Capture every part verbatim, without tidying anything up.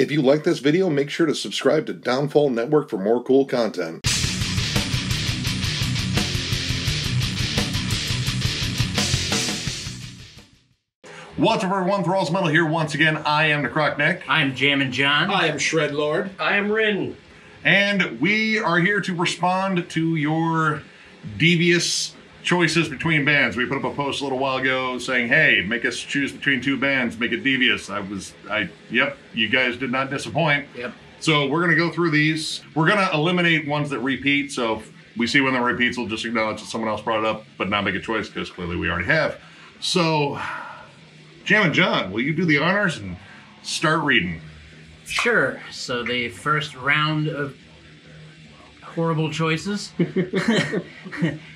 If you like this video, make sure to subscribe to Downfall Network for more cool content. What's up, everyone? Thralls Metal here once again. I am the Crockneck. I am Jammin' John. I am Shred Lord. I am Rin. And we are here to respond to your devious choices between bands. We put up a post a little while ago saying, hey, make us choose between two bands, make it devious. I was, I, yep, you guys did not disappoint. Yep. So we're going to go through these. We're going to eliminate ones that repeat. So if we see one that repeats, we'll just acknowledge that someone else brought it up, but not make a choice because clearly we already have. So, Jammin' John, will you do the honors and start reading? Sure. So the first round of horrible choices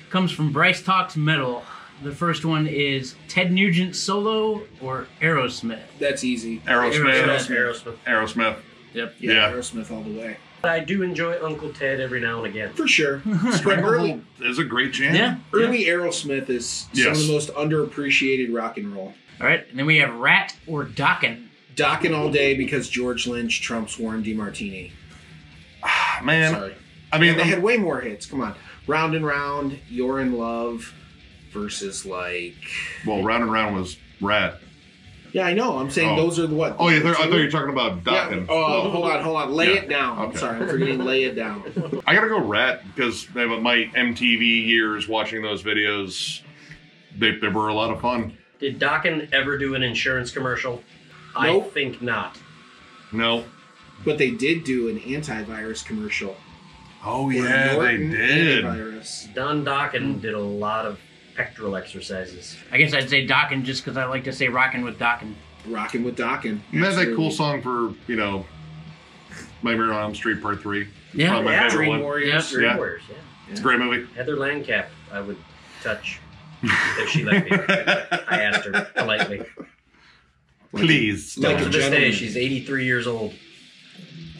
comes from Bryce Talks Metal. The first one is Ted Nugent solo or Aerosmith. That's easy. Aerosmith. Aerosmith. Aerosmith. Aerosmith. Yep. Yeah, yeah. Aerosmith all the way. I do enjoy Uncle Ted every now and again. For sure. Early is a great jam. Yeah. Early yeah. Aerosmith is yes. some of the most underappreciated rock and roll. All right. And then we have Ratt or Dokken. Dokken all day because George Lynch trumps Warren DeMartini. Ah, man. Sorry. I mean, and they I'm, had way more hits. Come on. Round and Round, You're in Love versus like. Well, Round and Round was Ratt. Yeah, I know. I'm saying oh. those are the what? Oh, yeah. I thought you were talking about Dokken. Yeah. Oh, oh, hold on. Hold on. Lay yeah. it down. Okay. I'm sorry. I'm forgetting Lay It Down. I got to go Ratt because my M T V years watching those videos, they, they were a lot of fun. Did Dokken ever do an insurance commercial? Nope. I think not. No. But they did do an antivirus commercial. Oh, yeah, they did. Antivirus. Don Dokken mm. did a lot of pectoral exercises. I guess I'd say Dokken just because I like to say rockin' with Dokken. Rockin' with Dokken. And that's that cool song for, you know, Nightmare on Elm Street Part three. Yeah, probably yeah. my favorite Dream one. Warriors. Yeah. Dream Warriors, yeah. yeah. It's a great movie. Heather Landcap, I would touch. If she let me. I asked her politely. Please. Still like to this day, she's eighty-three years old.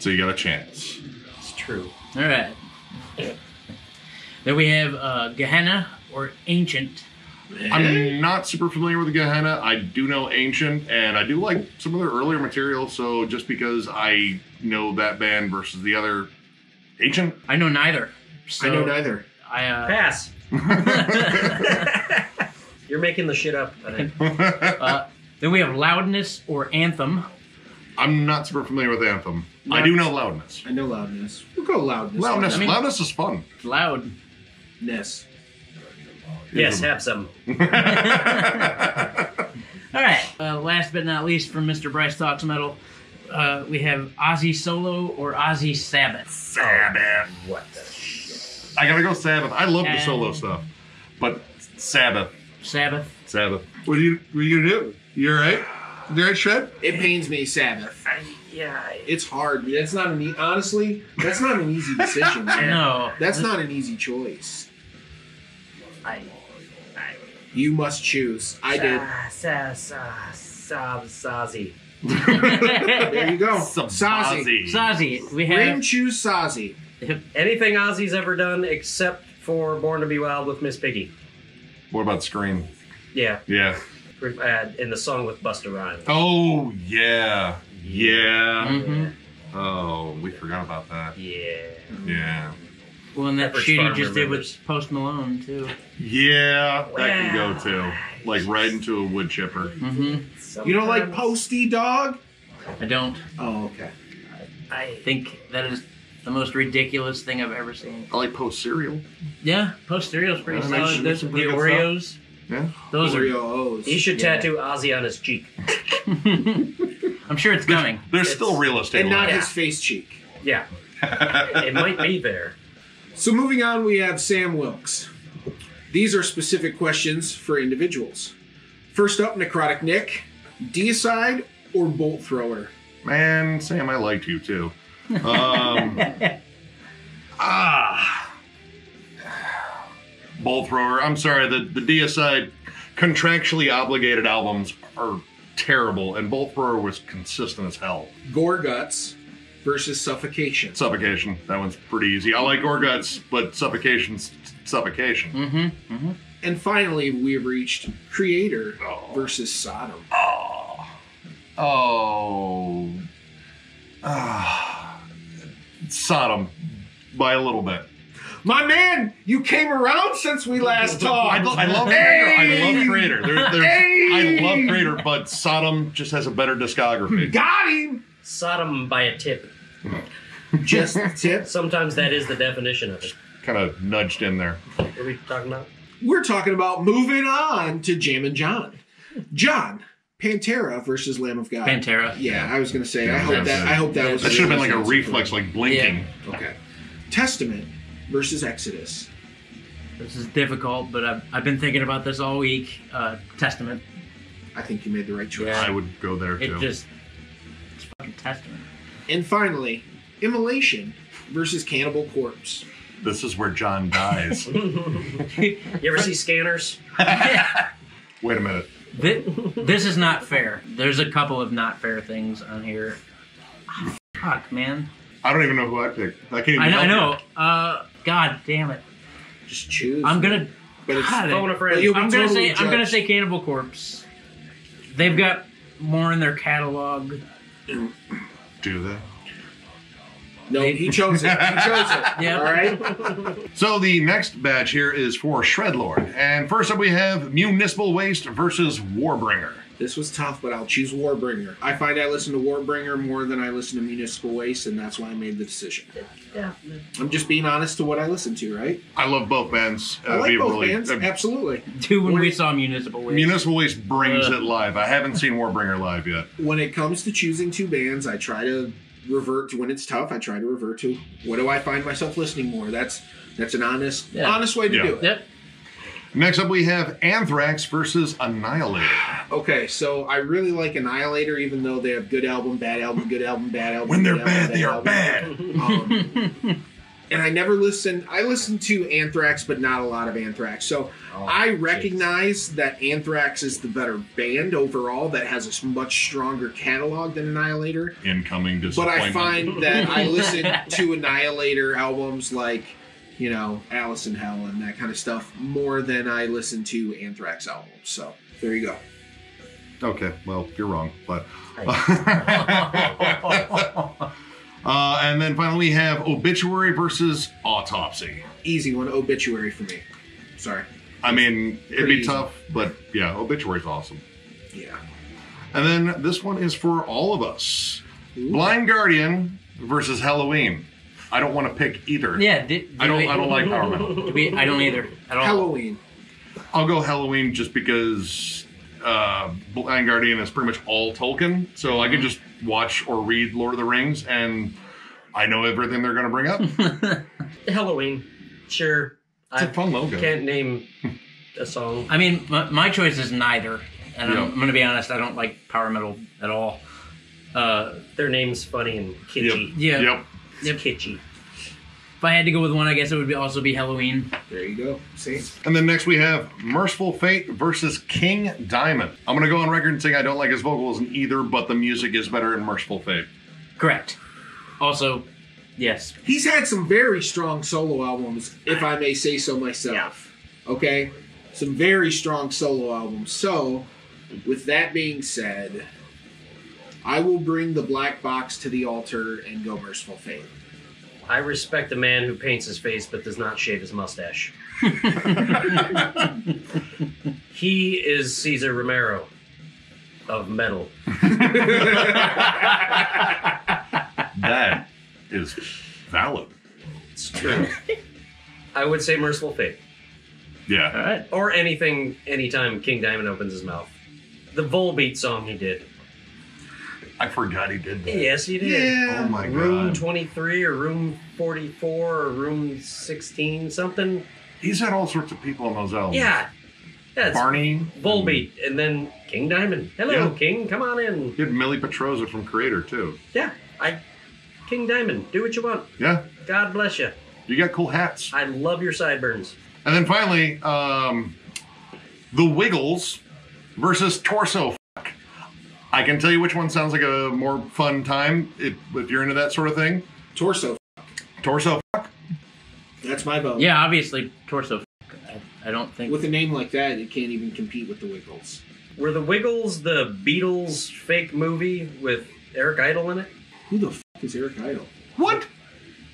So you got a chance. It's true. All right. Yeah. Then we have uh, Gehenna or Ancient. I'm not super familiar with Gehenna. I do know Ancient, and I do like some of their earlier material, so just because I know that band versus the other, Ancient? I know neither. So I know neither. I uh, pass. You're making the shit up. uh, then we have Loudness or Anthem. I'm not super familiar with Anthem. Not I do know Loudness. I know Loudness. We'll go Loudness. Loudness. I mean, Loudness is fun. Loudness. Yes, have some. All right. Uh, last but not least, from Mister Bryce Talks Metal, uh, we have Ozzy Solo or Ozzy Sabbath. Sabbath. Oh, what the shit? I gotta go Sabbath. I love and the solo stuff, but Sabbath. Sabbath. Sabbath. What are you? What are you gonna do? You all right? You all right, Shred? It pains me, Sabbath. I, yeah, I, it's hard. That's not an e honestly. That's not an easy decision. Man. No, that's not an easy choice. I. I you must choose. I did. Sa sa sa Sazzy. There you go. Sazzy. Sazzy. We have. Rim choose Sazzy. Anything Ozzy's ever done except for Born to Be Wild with Miss Piggy. What about Scream? Yeah. Yeah. In the song with Busta Rhymes. Oh, yeah. Yeah. Mm-hmm. Oh, we forgot about that. Yeah. Yeah. Well, and that Pepper's shoot you just did with Post Malone, too. Yeah, that yeah. can go, too. Like right into a wood chipper. Mm-hmm. You don't like Posty Dog? I don't. Oh, okay. I think that is the most ridiculous thing I've ever seen. I like Post cereal. Yeah, Post cereal's pretty solid. Sure There's some the Oreos. Yeah, those Oreo are. O's. You should yeah. tattoo Ozzy on his cheek. I'm sure it's coming. They're it's, still real estate, and not yeah. his face cheek. Yeah, it might be there. So moving on, we have Sam Wilkes. These are specific questions for individuals. First up, Necrotic Nick, Deicide or Bolt Thrower. Man, Sam, I liked you too. um, ah, Bolt Thrower. I'm sorry, the, the Deicide contractually obligated albums are terrible, and Bolt Thrower was consistent as hell. Gore Guts versus Suffocation. Suffocation. That one's pretty easy. I like Gore Guts, but Suffocation's Suffocation. Mm-hmm. Mm-hmm. And finally, we have reached Kreator oh. versus Sodom. Oh. Oh. Uh, Sodom, by a little bit. My man, you came around since we last talked. I, lo I love hey. Kreator. I love Kreator. There, there's, hey. I love Kreator, but Sodom just has a better discography. Got him. Sodom by a tip. Just a tip. Sometimes that is the definition of it. Kind of nudged in there. What are we talking about? We're talking about moving on to Jam and John. John. Pantera versus Lamb of God. Pantera. Yeah, I was going to say. Yeah, I hope that. I hope that yeah, was. That should have been like a reflex, like blinking. Yeah. Okay. Testament versus Exodus. This is difficult, but I've, I've been thinking about this all week. Uh, Testament. I think you made the right choice. Yeah, I would go there too. It just, it's fucking Testament. And finally, Immolation versus Cannibal Corpse. This is where John dies. You ever see Scanners? Wait a minute. This, this is not fair. There's a couple of not fair things on here. Oh, fuck, man. I don't even know who I picked. I can't even I know. I know. Uh, God damn it. Just choose. I'm going to... But it's God, phone a friend. But I'm going totally to say Cannibal Corpse. They've got more in their catalog. Do they? No, they, he chose it. He chose it. Yeah. All right. So the next batch here is for Shredlord. And first up we have Municipal Waste versus Warbringer. This was tough, but I'll choose Warbringer. I find I listen to Warbringer more than I listen to Municipal Waste, and that's why I made the decision. Yeah. I'm just being honest to what I listen to, right? I love both bands. I uh, like both really, bands, uh, absolutely. Too, when, when we it, saw Municipal Waste. Municipal Waste brings uh. it live. I haven't seen Warbringer live yet. When it comes to choosing two bands, I try to revert to, when it's tough, I try to revert to what do I find myself listening more. That's that's an honest yeah. honest way to yeah. do it. Yep. Next up we have Anthrax versus Annihilator. Okay, so I really like Annihilator, even though they have good album, bad album, good album, bad album. When they're bad, they are bad. Um, and I never listened, I listened to Anthrax, but not a lot of Anthrax. So oh, I recognize geez. that Anthrax is the better band overall, that has a much stronger catalog than Annihilator. Incoming disappointment. But I find that I listen to Annihilator albums like, you know, Alice in Hell and that kind of stuff more than I listen to Anthrax albums. So there you go. Okay, well, you're wrong, but uh, and then finally we have Obituary versus Autopsy. Easy one, Obituary for me. Sorry. I mean, Pretty it'd be easy. tough, but yeah, Obituary's awesome. Yeah. And then this one is for all of us. Ooh. Blind Guardian versus Helloween. I don't want to pick either. Yeah, did, did I don't. We, I don't like power metal. We, I don't either. At all. Helloween. I'll go Helloween just because uh, Blind Guardian is pretty much all Tolkien, so mm-hmm. I can just watch or read Lord of the Rings, and I know everything they're going to bring up. Helloween, sure. It's I a fun logo. Can't name a song. I mean, my, my choice is neither, and yep. I'm, I'm going to be honest. I don't like power metal at all. Uh, Their name's funny and kitschy. Yep. Yeah. Yep. Yep. Kitschy. If I had to go with one, I guess it would be also be Helloween. There you go. See? And then next we have Mercyful Fate versus King Diamond. I'm going to go on record and say I don't like his vocals in either, but the music is better in Mercyful Fate. Correct. Also, yes. He's had some very strong solo albums, if I may say so myself. Yeah. Okay? Some very strong solo albums. So, with that being said, I will bring the black box to the altar and go Mercyful Fate. I respect the man who paints his face but does not shave his mustache. He is Cesar Romero of metal. That is valid. It's true. I would say Mercyful Fate. Yeah. All right. Or anything, anytime King Diamond opens his mouth. The Volbeat song he did. I forgot he did that. Yes, he did. Yeah. Oh, my God. Room twenty-three or Room forty-four or Room sixteen, something. He's had all sorts of people on those albums. Yeah. yeah Barney. Volbeat. And, and then King Diamond. Hello, yeah. King. Come on in. He had Millie Petrozza from Kreator, too. Yeah. I, King Diamond. Do what you want. Yeah. God bless you. You got cool hats. I love your sideburns. And then finally, um, The Wiggles versus Torso. I can tell you which one sounds like a more fun time if, if you're into that sort of thing. Torso. Torso. That's my vote. Yeah, obviously, Torso. I, I don't think. With a name like that, it can't even compete with the Wiggles. Were the Wiggles the Beatles fake movie with Eric Idle in it? Who the f He's Eric Idle. What?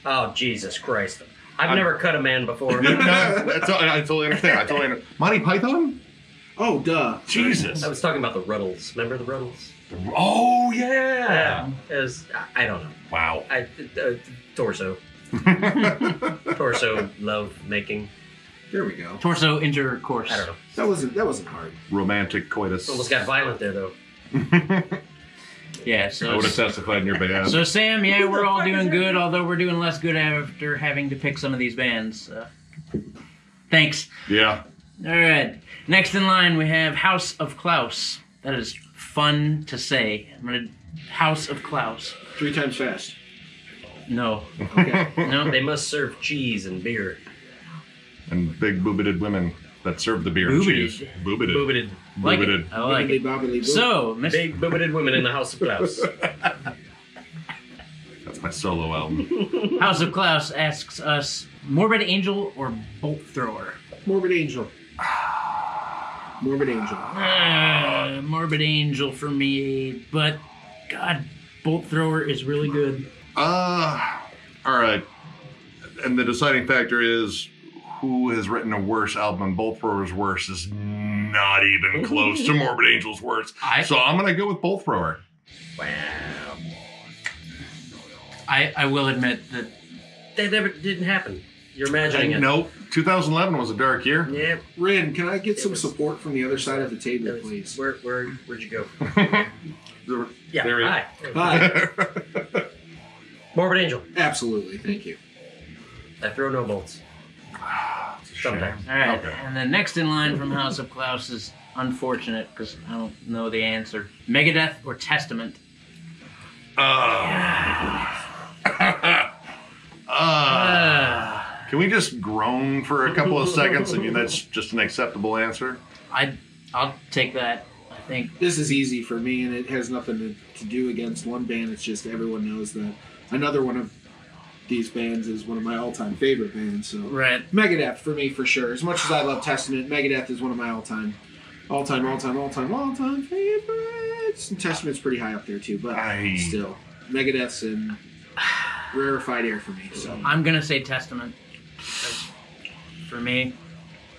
Oh, Jesus Christ. I've I'm, never cut a man before. No, that's, I, I totally understand. I totally understand. Monty Python? Oh, duh. Jesus. I was talking about the Ruddles. Remember the Ruddles? The, oh, yeah. yeah. It was, I, I don't know. Wow. I, uh, torso. Torso love making. There we go. Torso intercourse. I don't know. That wasn't, that wasn't hard. Romantic coitus. Almost got violent there, though. Yeah, so I would have testified in your behalf. So Sam, yeah, we're all doing good, although we're doing less good after having to pick some of these bands. Uh, thanks. Yeah. All right. Next in line, we have House of Klaus. That is fun to say. I'm gonna House of Klaus. Three times fast. No. Okay. No, they must serve cheese and beer. And big boobited women that serve the beer and cheese. Boobited. Boobited. Like boobited. I like it. Boobity, so, Mister Big boobited women in the House of Klaus. That's my solo album. House of Klaus asks us, Morbid Angel or Bolt Thrower? Morbid Angel. Morbid Angel. Uh, Morbid Angel for me, but God, Bolt Thrower is really good. Uh, all right. And the deciding factor is who has written a worse album. Bolt Thrower's worse is not even close to Morbid Angel's worse. I, so I'm going to go with Bolt Thrower. Wow. I, I will admit that that never didn't happen. You're imagining I, it. Nope. two thousand eleven was a dark year. Yeah. Rin, can I get it some was, support from the other side of the table, was, please? Where, where, where'd you go? there, yeah. There hi. Hi. Morbid Angel. Absolutely. Thank you. I throw no bolts. Sometimes. All right. Okay. And then next in line from House of Klaus is unfortunate because I don't know the answer. Megadeth or Testament? Uh, yeah. uh, uh. Can we just groan for a couple of seconds? I mean, that's just an acceptable answer. I, I'll take that. I think this is easy for me, and it has nothing to, to do against one band. It's just everyone knows that another one of these bands is one of my all-time favorite bands. So right. Megadeth for me for sure. As much as I love Testament, Megadeth is one of my all-time, all-time, all-time, all-time, all-time favorites. And Testament's pretty high up there too, but I... still, Megadeth's in rarefied air for me. So I'm gonna say Testament. That's for me,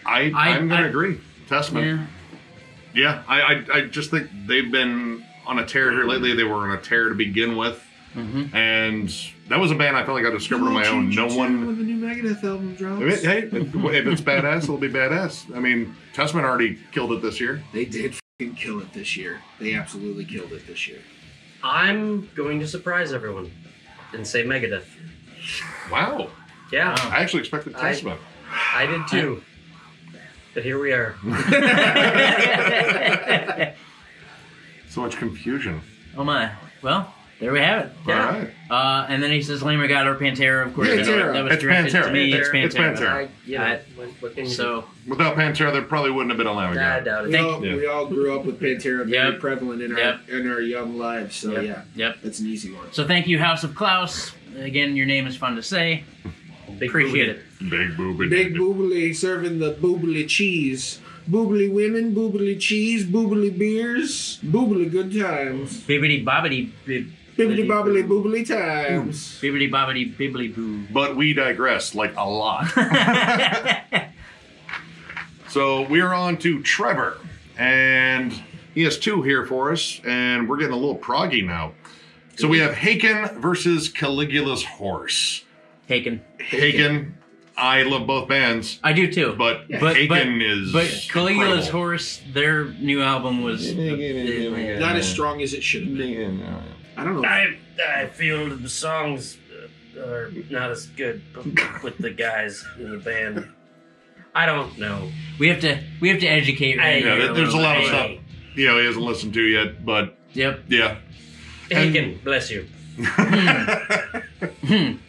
I, I I'm gonna I, agree. Testament. Yeah, yeah I, I I just think they've been on a tear here lately. They were on a tear to begin with. Mm-hmm. And that was a band I felt like I discovered on my own. No one. When the new Megadeth album drops. I mean, hey, if, if it's badass, it'll be badass. I mean, Testament already killed it this year. They did fucking kill it this year. They absolutely killed it this year. I'm going to surprise everyone and say Megadeth. Wow. Yeah. Wow. I actually expected Testament. I, I did too. I, but here we are. So much confusion. Oh my. Well. There we have it. Yeah. All right. Uh, and then he says, Lamer God or Pantera, of course. Yeah, Pantera. That was it's directed Pantera. to me. Pantera. It's Pantera. It's Pantera. I, yeah, I, what so, without Pantera, there probably wouldn't have been a Lamer God. I doubt it. We all, yeah. we all grew up with Pantera being yep. prevalent in our, yep. in our young lives. So, yep. yeah, yep. that's an easy one. So, thank you, House of Klaus. Again, your name is fun to say. Big Appreciate it. Big boobily. Big boobily serving the boobily cheese. Boobily women, boobily cheese, boobily beers, boobily good times. Bibbity bobbity bib. Bibbidi bobbidi boobily times. Bibbidi bobbidi bibbly boo. But we digress, like, a lot. So we're on to Trevor. And he has two here for us. And we're getting a little proggy now. So we have Haken versus Caligula's Horse. Haken. Haken. I love both bands. I do too. But yeah. Haken but, is But Caligula's incredible. Horse, their new album was uh, not as strong as it should have been. I don't know. I, I feel the songs are not as good with the guys in the band. I don't know. We have to we have to educate. I, you know, there's a lot of stuff you know he hasn't listened to yet, but yep, yeah. Haken, and, bless you. May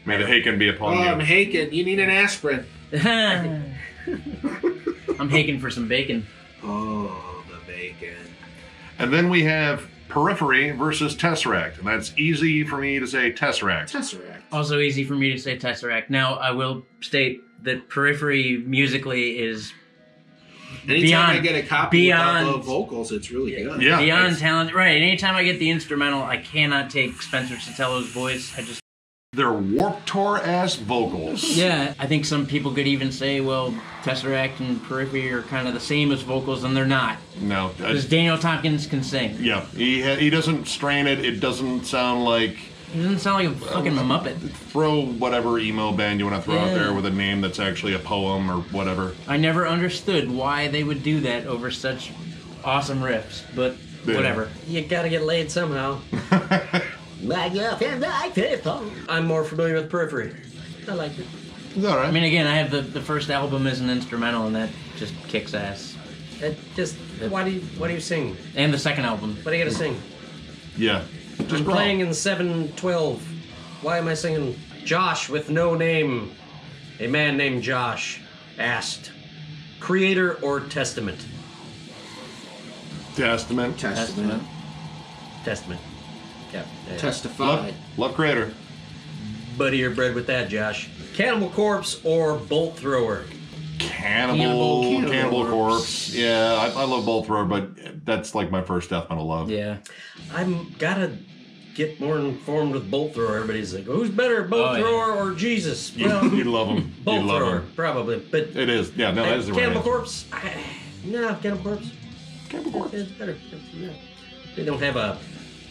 the Haken be upon um, you. Haken, you need an aspirin. I'm Haken for some bacon. Oh, the bacon. And then we have Periphery versus Tesseract, and that's easy for me to say Tesseract. Tesseract. Also easy for me to say Tesseract. Now, I will state that Periphery musically is Anytime beyond, I get a copy beyond, without the vocals, it's really good. Yeah, beyond nice. Talent, right? And anytime I get the instrumental, I cannot take Spencer Sottelo's voice. I just they're Warped Tour ass vocals. Yeah, I think some people could even say, well, Tesseract and Periphery are kind of the same as vocals, and they're not. No, because Daniel Tompkins can sing. Yeah, he ha he doesn't strain it. It doesn't sound like. It doesn't sound like a fucking um, Muppet. Throw whatever emo band you want to throw yeah. out there with a name that's actually a poem or whatever. I never understood why they would do that over such awesome riffs, but yeah. whatever. You gotta get laid somehow. My girlfriend, I people. I'm more familiar with Periphery. I like it. It's all right. I mean, again, I have the, the first album as an instrumental, and that just kicks ass. It just, it, why do you, why do you sing? And the second album. What do you gotta sing? Yeah. Just I'm wrong. Playing in seven twelve. Why am I singing Josh with no name? A man named Josh asked, Kreator or Testament? Testament. Testament. Testament. Yeah. Testified. Love, love Kreator. Buddy, you're bred with that, Josh. Cannibal Corpse or Bolt Thrower? Cannibal, Cannibal, Cannibal Corpse. Corpse. Yeah, I, I love Bolt Thrower, but that's like my first death metal love. Yeah, I'm gotta get more informed with Bolt Thrower. Everybody's like, who's better, Bolt oh, Thrower yeah. or Jesus? You, well, you love him. Bolt you love Thrower, him. Probably. But it is, yeah, no, that is the Cannibal right Corpse. I, no, Cannibal Corpse. Cannibal Corpse. It's better. Yeah. They don't have a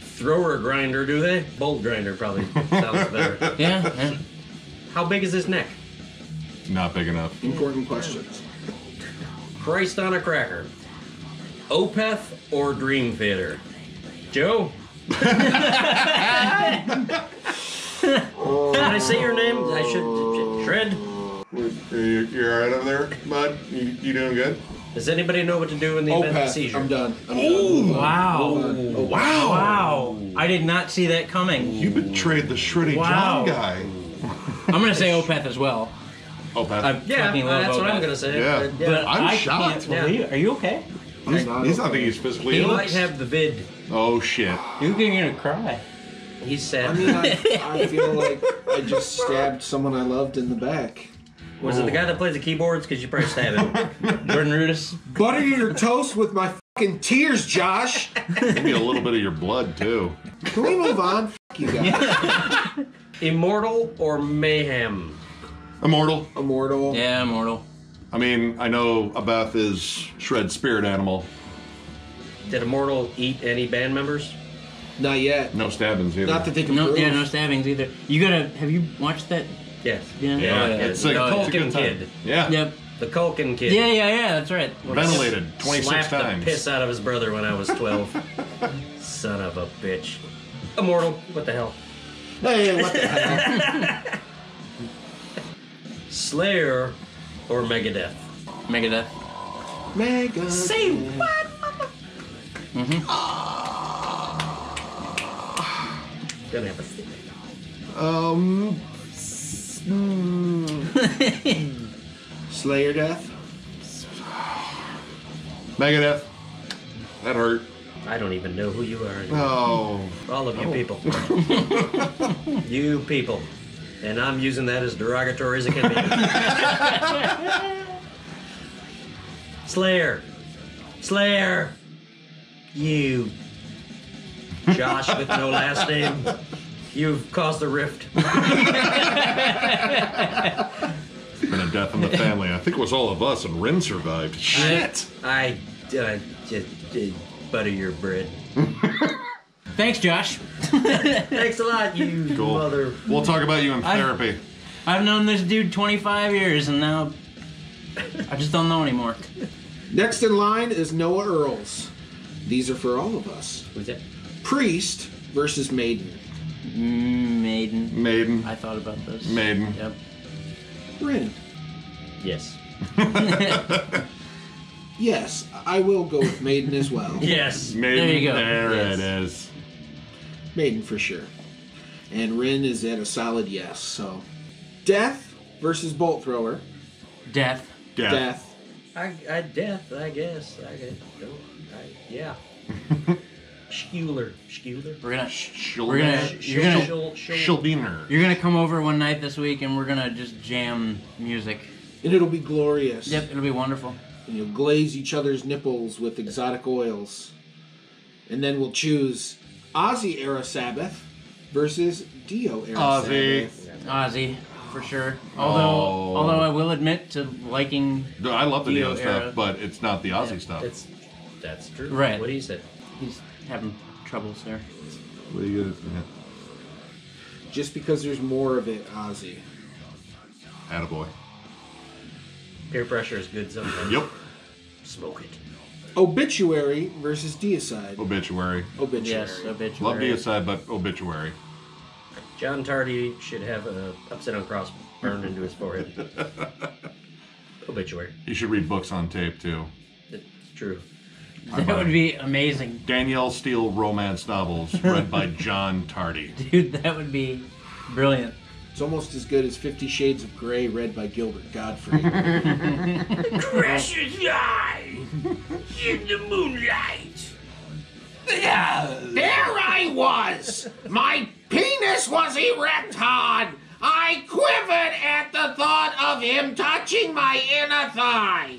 thrower grinder, do they? Bolt grinder probably sounds better. Yeah, yeah. How big is his neck? Not big enough. Important questions. Christ on a cracker. Opeth or Dream Theater? Joe? Did I say your name? I should. Shred? You're, you're alright over there, bud? You, you doing good? Does anybody know what to do in the Opeth, event of seizure? I'm done. I'm Ooh, done. Wow. Oh, wow. Wow. I did not see that coming. You betrayed the Shreddy wow. John guy. I'm going to say Opeth as well. Opeth. I yeah, uh, that's Opeth. What I'm gonna say. Yeah, but, yeah. But I'm I shocked. Can't believe, are you okay? I'm he's not. He's okay. Not thinking he's physically. He looks... might have the vid. Oh shit! You're gonna cry. He's sad. I mean, I, I feel like I just stabbed someone I loved in the back. Was oh. it the guy that plays the keyboards? Because you probably stabbed him. Jordan Rudess. Butter your toast with my fucking tears, Josh. Maybe a little bit of your blood too. Can we move on? Fuck you guys. Immortal or Mayhem? Immortal. Immortal. Yeah, immortal. I mean, I know Abeth is Shred spirit animal. Did Immortal eat any band members? Not yet. No stabbings either. Not that they can no, yeah, no stabbings either. You gotta, have you watched that? Yes. Yeah. yeah. yeah. It's like, the Culkin kid. Yeah. Yep. The Culkin kid. Yeah, yeah, yeah, that's right. Well, ventilated twenty-six slapped times. Slapped the piss out of his brother when I was twelve. Son of a bitch. Immortal. What the hell? Hey, what the hell? Slayer or Megadeth? Megadeth. Megadeth. Say what? Mm-hmm. Oh. Gonna have a thing. Um. Mm. Slayer death. Megadeth. That hurt. I don't even know who you are anymore. Oh. All of you oh. people. You people. And I'm using that as derogatory as it can be. Slayer. Slayer. You. Josh with no last name. You've caused a rift. It's been a death in the family. I think it was all of us, and Rin survived. Shit. I, I, I just I butter your bread. Thanks, Josh. Thanks a lot, you cool. mother. We'll talk about you in therapy. I've, I've known this dude twenty-five years, and now I just don't know anymore. Next in line is Noah Earls. These are for all of us. Who's that? Priest versus Maiden. Mm, Maiden. Maiden. I thought about this. Maiden. Yep. Rin. Yes. Yes, I will go with Maiden as well. Yes. Maiden. There you go. There yes. it is. Maiden for sure. And Rin is at a solid yes, so. Death versus Bolt Thrower. Death. Death. Death. I, I death, I guess. I guess. I, yeah. Schuler. Schuler? We're gonna... Schuler. We're gonna... Schuldiner. You're gonna come over one night this week and we're gonna just jam music. And it'll be glorious. Yep, it'll be wonderful. and you'll glaze each other's nipples with exotic oils. And then we'll choose Ozzy Era Sabbath versus Dio Era Ozzy. Sabbath. Ozzy, for sure. Although, oh. although I will admit to liking. No, I love the Dio, Dio stuff, era. But it's not the Ozzy yeah, stuff. It's, that's true. Right? What he said. He's having troubles there. What are you gonna, yeah. Just because there's more of it, Ozzy. Attaboy. Peer pressure is good sometimes. Yep. Smoke it. Obituary versus Deicide. Obituary. Obituary. Yes, Obituary. Love Deicide, but Obituary. John Tardy should have an upside down cross burned into his forehead. Obituary. He should read books on tape, too. It's true. That would be amazing. Danielle Steele romance novels read by John Tardy. Dude, that would be brilliant. It's almost as good as Fifty Shades of Grey read by Gilbert Godfrey. Precious eye in the moonlight. There I was. My penis was erect hard. I quivered at the thought of him touching my inner thigh.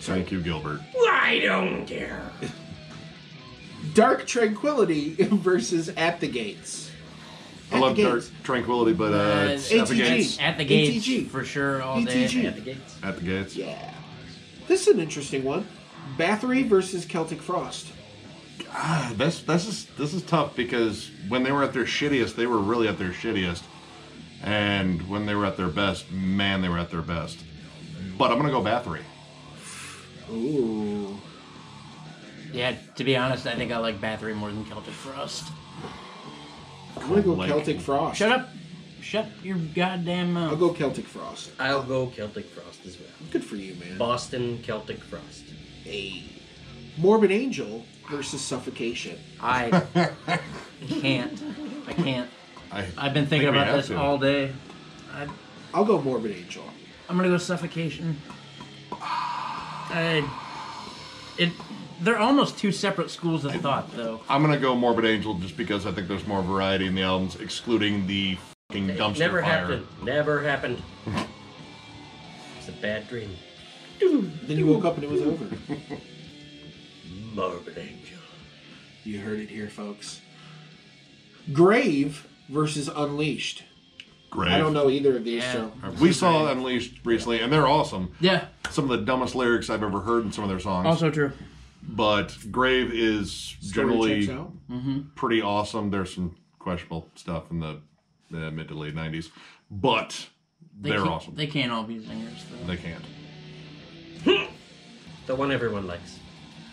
Thank you, Gilbert. I don't care. Dark Tranquility versus At the Gates. At I love Dark Tranquility, but uh, uh, it's At the Gates. At the Gates, A T G. For sure, all A T G. Day. At the Gates. At the Gates. Yeah. This is an interesting one. Bathory versus Celtic Frost. God, that's, that's just, this is tough because when they were at their shittiest, they were really at their shittiest. And when they were at their best, man, they were at their best. But I'm going to go Bathory. Ooh. Yeah, to be honest, I think I like Bathory more than Celtic Frost. I'm gonna go like Celtic Frost. Shut up! Shut your goddamn mouth. I'll go Celtic Frost. I'll go Celtic Frost as well. Good for you, man. Boston Celtic Frost. Hey. Morbid Angel versus Suffocation. I can't. I can't. I I've been thinking think about this to. all day. I, I'll go Morbid Angel. I'm gonna go Suffocation. I, it, they're almost two separate schools of I, thought, though. I'm going to go Morbid Angel just because I think there's more variety in the albums, excluding the fucking dumpster never fire. Happened. Never happened. It's a bad dream. Then you woke up and it was over. Morbid Angel. You heard it here, folks. Grave versus Unleashed. Grave. I don't know either of these. Yeah. So we saw Unleashed recently, and they're awesome. Yeah, some of the dumbest lyrics I've ever heard in some of their songs. Also true. But Grave is Story generally pretty awesome. There's some questionable stuff in the, the mid to late nineties, but they they're awesome. They can't all be singers, though. They can't. The one everyone likes.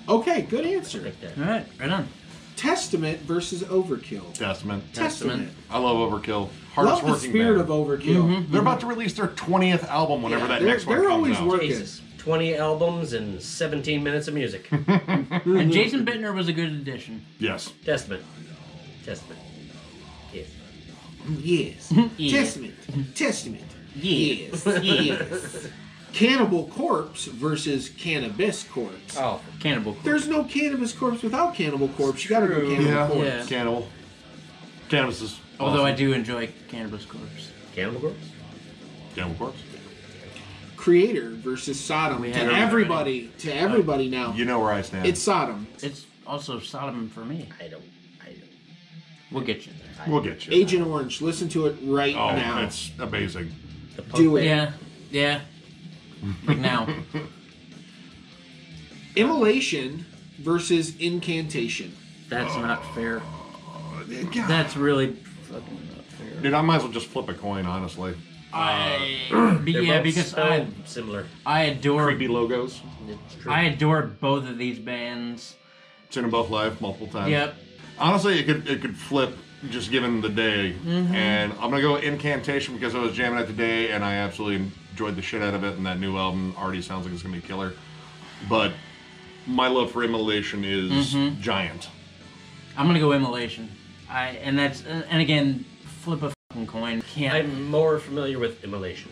Okay, good answer. Right there. All right, right on. Testament versus Overkill. Testament. Testament. Testament. I love Overkill. Hardest Love the spirit band. of Overkill. Mm-hmm, mm-hmm. They're about to release their twentieth album whenever yeah, that next one comes out. They're always working. Jesus. twenty albums and seventeen minutes of music. And Jason Bittner was a good addition. Yes. Testament. Testament. Yes. Yes. Yes. Testament. Testament. Yes. Yes. Cannibal Corpse versus Cannabis Corpse. Oh, Cannibal Corpse. There's no Cannabis Corpse without Cannibal Corpse. You gotta go Cannibal yeah. Corpse. Yeah. Cannibal. Cannabis is awesome. Although I do enjoy Cannabis Corpse. Cannibal Corpse? Cannibal Corpse? Kreator versus Sodom. To everybody, already. to everybody uh, now. You know where I stand. It's Sodom. It's also Sodom for me. I don't, I don't. We'll get you there. We'll get you Agent there. Orange, listen to it right oh, now. It's amazing. Do it. Yeah, yeah. Like now. Immolation versus Incantation. That's oh, not fair. God. That's really fucking not fair. Dude, I might as well just flip a coin, honestly. I uh, be, yeah, because so I similar. I adore creepy logos. I adore both of these bands. Seen them both live multiple times. Yep. Honestly, it could it could flip just given the day. Mm-hmm. And I'm gonna go Incantation because I was jamming at the day and I absolutely enjoyed the shit out of it, and that new album already sounds like it's gonna be killer. But my love for Immolation is mm-hmm. giant. I'm gonna go Immolation. I and that's and again flip a fucking coin. Can't. I'm more familiar with Immolation.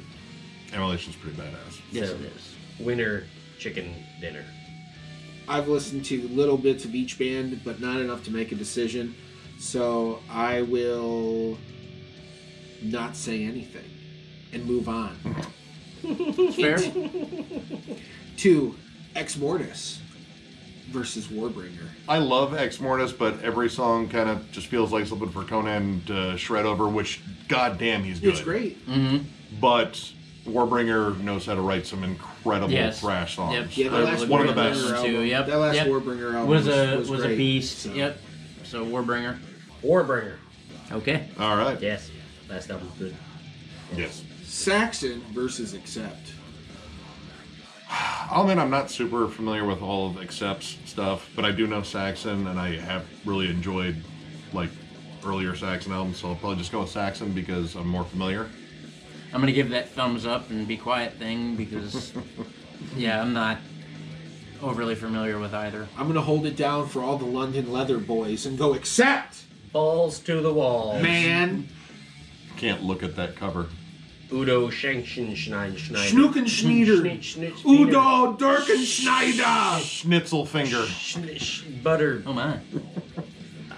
Immolation's pretty badass. Yes, so, it is. Winter chicken dinner. I've listened to little bits of each band, but not enough to make a decision. So I will not say anything and move on. Fair. to Ex Mortis versus Warbringer. I love Ex Mortis, but every song kind of just feels like something for Conan to shred over, which, goddamn, he's good. It's great. Mm-hmm. But Warbringer knows how to write some incredible yes. thrash songs. Yep. Yeah, that last one of the best. Album, yep. That last yep. Warbringer album was, a, was, was great, a beast. So. Yep. So Warbringer. Warbringer. Okay. All right. Yes. Last album was good. Yes. yes. Saxon versus Accept. I'll admit I'm not super familiar with all of Accept's stuff, but I do know Saxon, and I have really enjoyed like earlier Saxon albums, so I'll probably just go with Saxon because I'm more familiar. I'm gonna give that thumbs up and be quiet thing because, yeah, I'm not overly familiar with either. I'm gonna hold it down for all the London Leather Boys and go Accept! Balls to the wall. Man! Can't look at that cover. Udo Schenken Schneid Schneider. Schnucken Schneider. Udo Durken Schneider. Schnitzel finger. Butter. Oh my.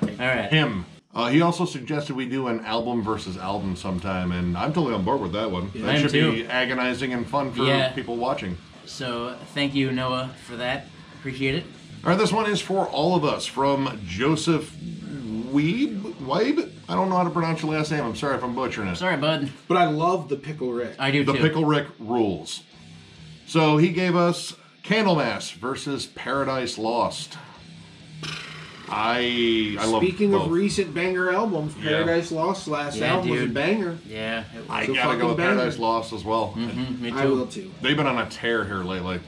All right. Him. Uh, he also suggested we do an album versus album sometime, and I'm totally on board with that one. Yeah, that should too. be agonizing and fun for yeah. people watching. So thank you, Noah, for that. Appreciate it. All right, this one is for all of us from Joseph Weeb. Weib? I don't know how to pronounce your last name. I'm sorry if I'm butchering it. Sorry, bud. But I love the Pickle Rick. I do, the too. The Pickle Rick rules. So he gave us Candlemass versus Paradise Lost. I, I love Speaking both. of recent banger albums, Paradise yeah. Lost last yeah, album dude. was a banger. Yeah. It was I so gotta go with banger. Paradise Lost as well. Mm-hmm, me too. I will too. They've been on a tear here lately.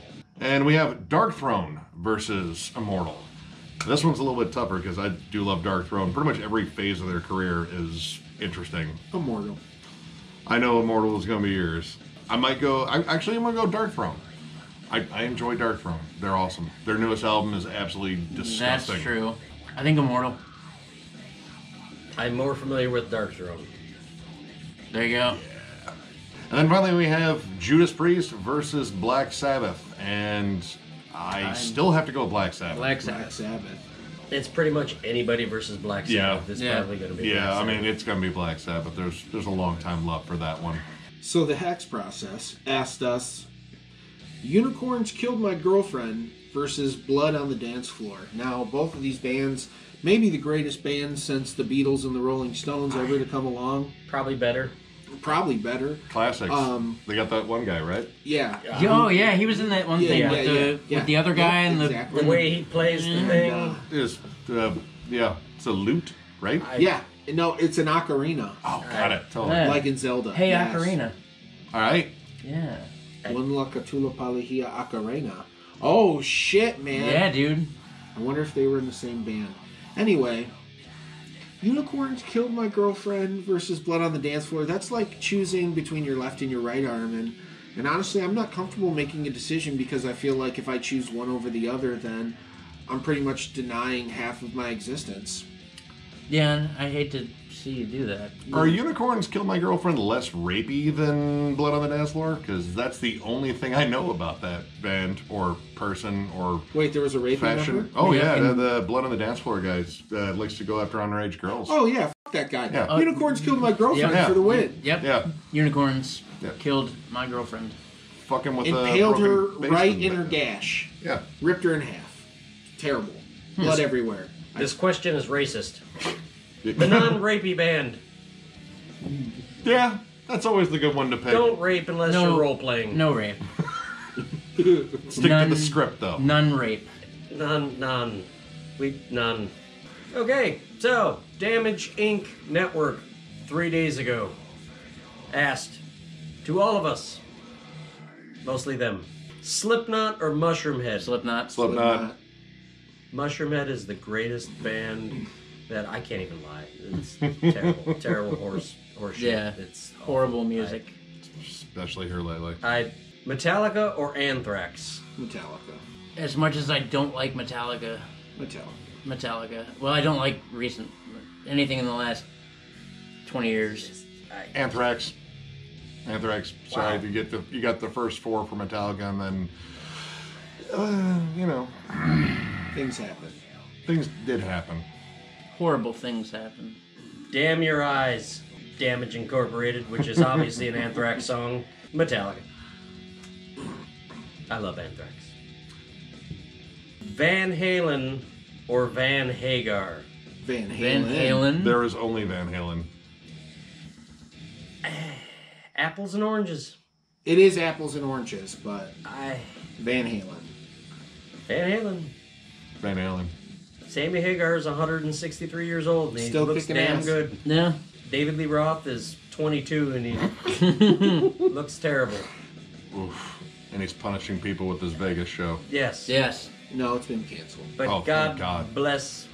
And we have Dark Throne versus Immortal. This one's a little bit tougher because I do love Dark Throne. Pretty much every phase of their career is interesting. Immortal. I know Immortal is going to be yours. I might go... I, actually, I'm going to go Dark Throne. I, I enjoy Dark Throne. They're awesome. Their newest album is absolutely disgusting. That's true. I think Immortal. I'm more familiar with Dark Throne. There you go. Yeah. And then finally we have Judas Priest versus Black Sabbath. And... I I'm still have to go Black Sabbath. Black Sabbath. Black Sabbath. It's pretty much anybody versus Black Sabbath. Yeah. It's yeah. probably going to be Yeah, Black Sabbath. I mean, it's going to be Black Sabbath. There's there's a long time love for that one. So the Hex Process asked us, Unicorns Killed My Girlfriend versus Blood on the Dance Floor. Now, both of these bands may be the greatest bands since the Beatles and the Rolling Stones ever to come along. Probably better. Probably better. Classics. Um, they got that one guy, right? Yeah. Um, oh, yeah. He was in that one yeah, thing yeah, with, yeah, the, yeah, yeah. with the other guy yeah, and exactly. the, the way he plays mm-hmm. the thing. Uh, is uh, yeah, it's a lute, right? I, yeah. No, it's an ocarina. Oh, got it. Totally. Yeah. Like in Zelda. Hey, yes. ocarina. All right. Yeah. One la katula palihia ocarina. Oh shit, man. Yeah, dude. I wonder if they were in the same band. Anyway. Unicorns Killed My Girlfriend versus Blood on the Dance Floor. That's like choosing between your left and your right arm. And, and honestly, I'm not comfortable making a decision because I feel like if I choose one over the other, then I'm pretty much denying half of my existence. Yeah, I hate to see you do that. Are Unicorns Killed My Girlfriend less rapey than Blood on the Dance Floor? Because that's the only thing I know about that band or person or Wait, there was a rapey fashion. Number? Oh, yeah. yeah the, the Blood on the Dance Floor guy uh, likes to go after underage girls. Oh, yeah. Fuck that guy. Yeah. Uh, Unicorns Killed My Girlfriend yeah. for the win. Yep. Yeah. Unicorns yep. Killed My Girlfriend. Fucking with Impaled the her right in her gash. Yeah. Ripped her in half. Terrible. Hmm. Blood everywhere. This question is racist. The non-rapey band. Yeah, that's always the good one to pick. Don't rape unless no, you're role-playing. No rape. Stick none, to the script, though. Non-rape. Non, non. We, non. Okay, so, Damage Incorporated. Network, three days ago, asked to all of us, mostly them, Slipknot or Mushroomhead? Slipknot. Slipknot. Slipknot. Mushroomhead is the greatest band that I can't even lie. It's terrible, terrible horse, horse shit. Yeah, it's horrible awful. music. I, Especially here lately. I Metallica or Anthrax? Metallica. As much as I don't like Metallica. Metallica. Metallica. Well, I don't like recent anything in the last twenty years. Just, I, Anthrax. Anthrax. Sorry, wow. you get the you got the first four for Metallica, and then uh, you know. Things happen. Things did happen. Horrible things happen. Damn Your Eyes, Damage Incorporated, which is obviously an Anthrax song. Metallica. I love Anthrax. Van Halen or Van Hagar? Van Halen. Van Halen. There is only Van Halen. Apples and oranges. It is apples and oranges, but I Van Halen. Van Halen. Van Halen. Sammy Hagar is one hundred sixty-three years old and he still looks damn ass. Good. Yeah. David Lee Roth is twenty-two and he looks terrible. Oof. And he's punishing people with his Vegas show. Yes. Yes. No, it's been canceled. But oh, God, God bless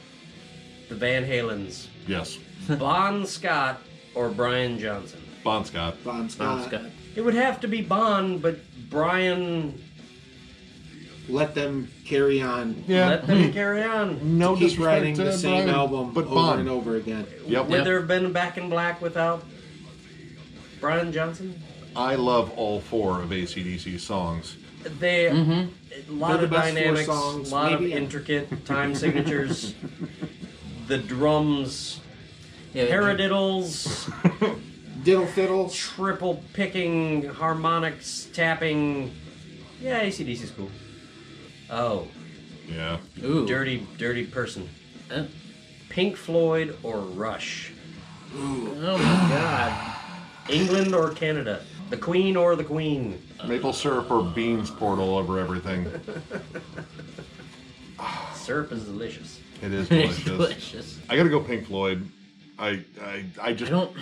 the Van Halens. Yes. Bon Scott or Brian Johnson? Bon Scott. Bon Scott. Bon Scott. It would have to be Bon, but Brian... Let them carry on. Yeah. Let them carry on. No, keep writing the same Brian, album but over Bon. And over again. Yep. Would yep. there have been Back in Black without Brian Johnson? I love all four of A C D C's songs. They a mm-hmm. lot of dynamics, a lot maybe. Of intricate time signatures. The drums, yeah, paradiddles, diddle fiddle, triple picking, harmonics, tapping. Yeah, A C D C's cool. Oh, yeah. Ooh. Dirty, dirty person. Huh? Pink Floyd or Rush? Ooh. Oh my God. England or Canada? The Queen or the Queen? Maple syrup or beans poured all over everything. Syrup is delicious. It is delicious. delicious. I gotta go Pink Floyd. I I, I just I don't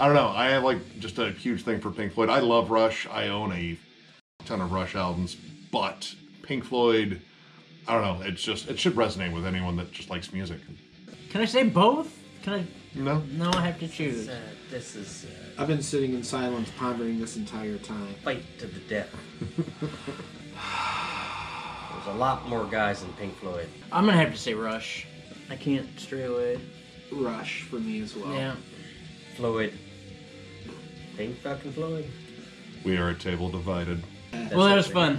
I don't know. I have like just a huge thing for Pink Floyd. I love Rush. I own a ton of Rush albums, but Pink Floyd, I don't know. It's just it should resonate with anyone that just likes music. Can I say both? Can I? No. No, I have to choose. This is. Uh, this is uh, I've been sitting in silence, pondering this entire time. Fight to the death. There's a lot more guys in Pink Floyd. I'm gonna have to say Rush. I can't stray away. Rush for me as well. Yeah. Floyd. Pink fucking Floyd. We are a table divided. That's well, that was fun.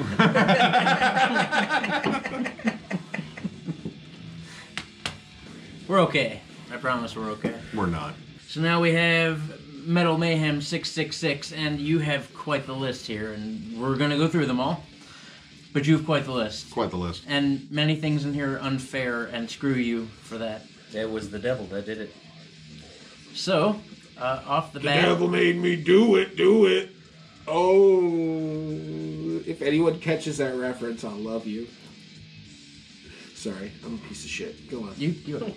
We're okay. I promise we're okay. We're not. So now we have Metal Mayhem six six six, and you have quite the list here, and we're going to go through them all. But you have quite the list. Quite the list. And many things in here are unfair, and screw you for that. It was the devil that did it. So, uh, off the, the bat... The devil made me do it, do it. Oh, if anyone catches that reference, I'll love you. Sorry, I'm a piece of shit. Go on. You you,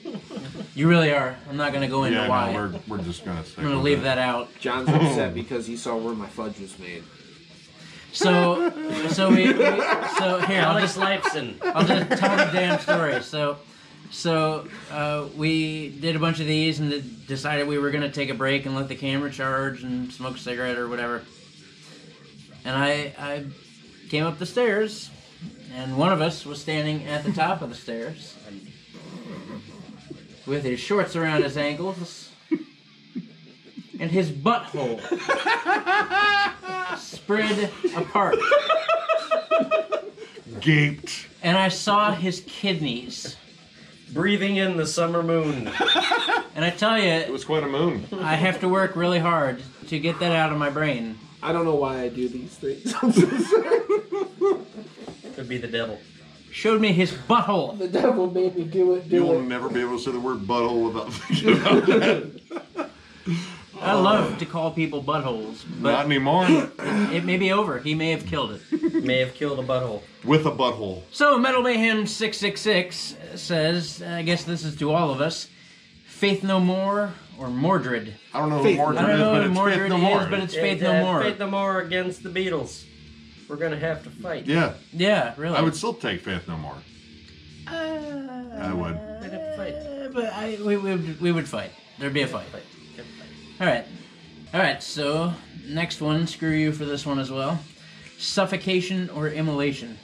you really are. I'm not going to go into yeah, why. No, we're, we're just going to I'm going to leave that. that out. John's upset because he saw where my fudge was made. So, so we, we so here, I'll just, Lifeson. I'll just tell the damn story. So, so uh, we did a bunch of these and decided we were going to take a break and let the camera charge and smoke a cigarette or whatever. And I, I came up the stairs. And one of us was standing at the top of the stairs with his shorts around his ankles and his butthole spread apart. Gaped. And I saw his kidneys. Breathing in the summer moon. And I tell you... It was quite a moon. I have to work really hard to get that out of my brain. I don't know why I do these things. I'm so sorry. Could be the devil. Showed me his butthole. The devil made me do it, do You'll it. You'll never be able to say the word butthole without thinking about that. I love to call people buttholes. But not anymore. It may be over. He may have killed it. May have killed a butthole. With a butthole. So, Metal Mayhem six six six says, I guess this is to all of us, Faith No More or Mordred. I don't know who Mordred is, but it's Faith No More. But it's Faith No More. Faith No More against the Beatles. We're going to have to fight. Yeah. Yeah, really. I would still take Faith No More. Uh, I would. We'd have to fight. But I, we, we, we would fight. There'd be a fight. Fight. Fight. All right. All right, so next one. Screw you for this one as well. Suffocation or Immolation?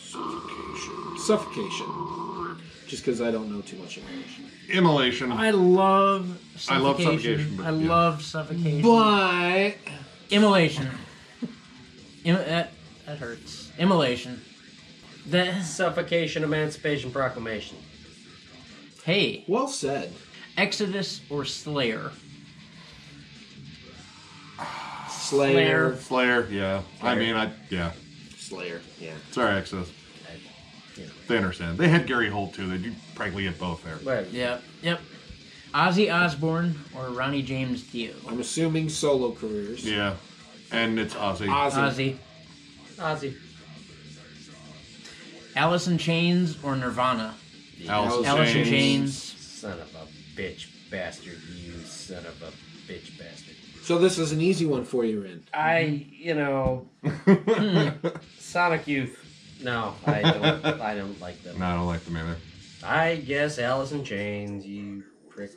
Suffocation. Suffocation. Just because I don't know too much Immolation. Immolation. I love Suffocation. I love Suffocation. But, I yeah. love Suffocation. But... Immolation. Im that, that hurts. Immolation. The Suffocation Emancipation Proclamation. Hey. Well said. Exodus or Slayer? Slayer. Slayer. Slayer, yeah. Slayer. I mean, I yeah. Slayer, yeah. Sorry, Exodus. I, yeah. They understand. They had Gary Holt, too. They do practically get both there. Right. Yeah, yep. Ozzy Osbourne or Ronnie James Dio? I'm assuming solo careers. Yeah. And it's Ozzy. Ozzy. Ozzy. Ozzy. Alice in Chains or Nirvana? Yeah. Alice, Alice in Chains. Son of a bitch bastard. You son of a bitch bastard. So this is an easy one for you, Ren. I, you know... Sonic Youth. No, I don't, I don't like them. No, I don't like them either. I guess Alice in Chains, you prick.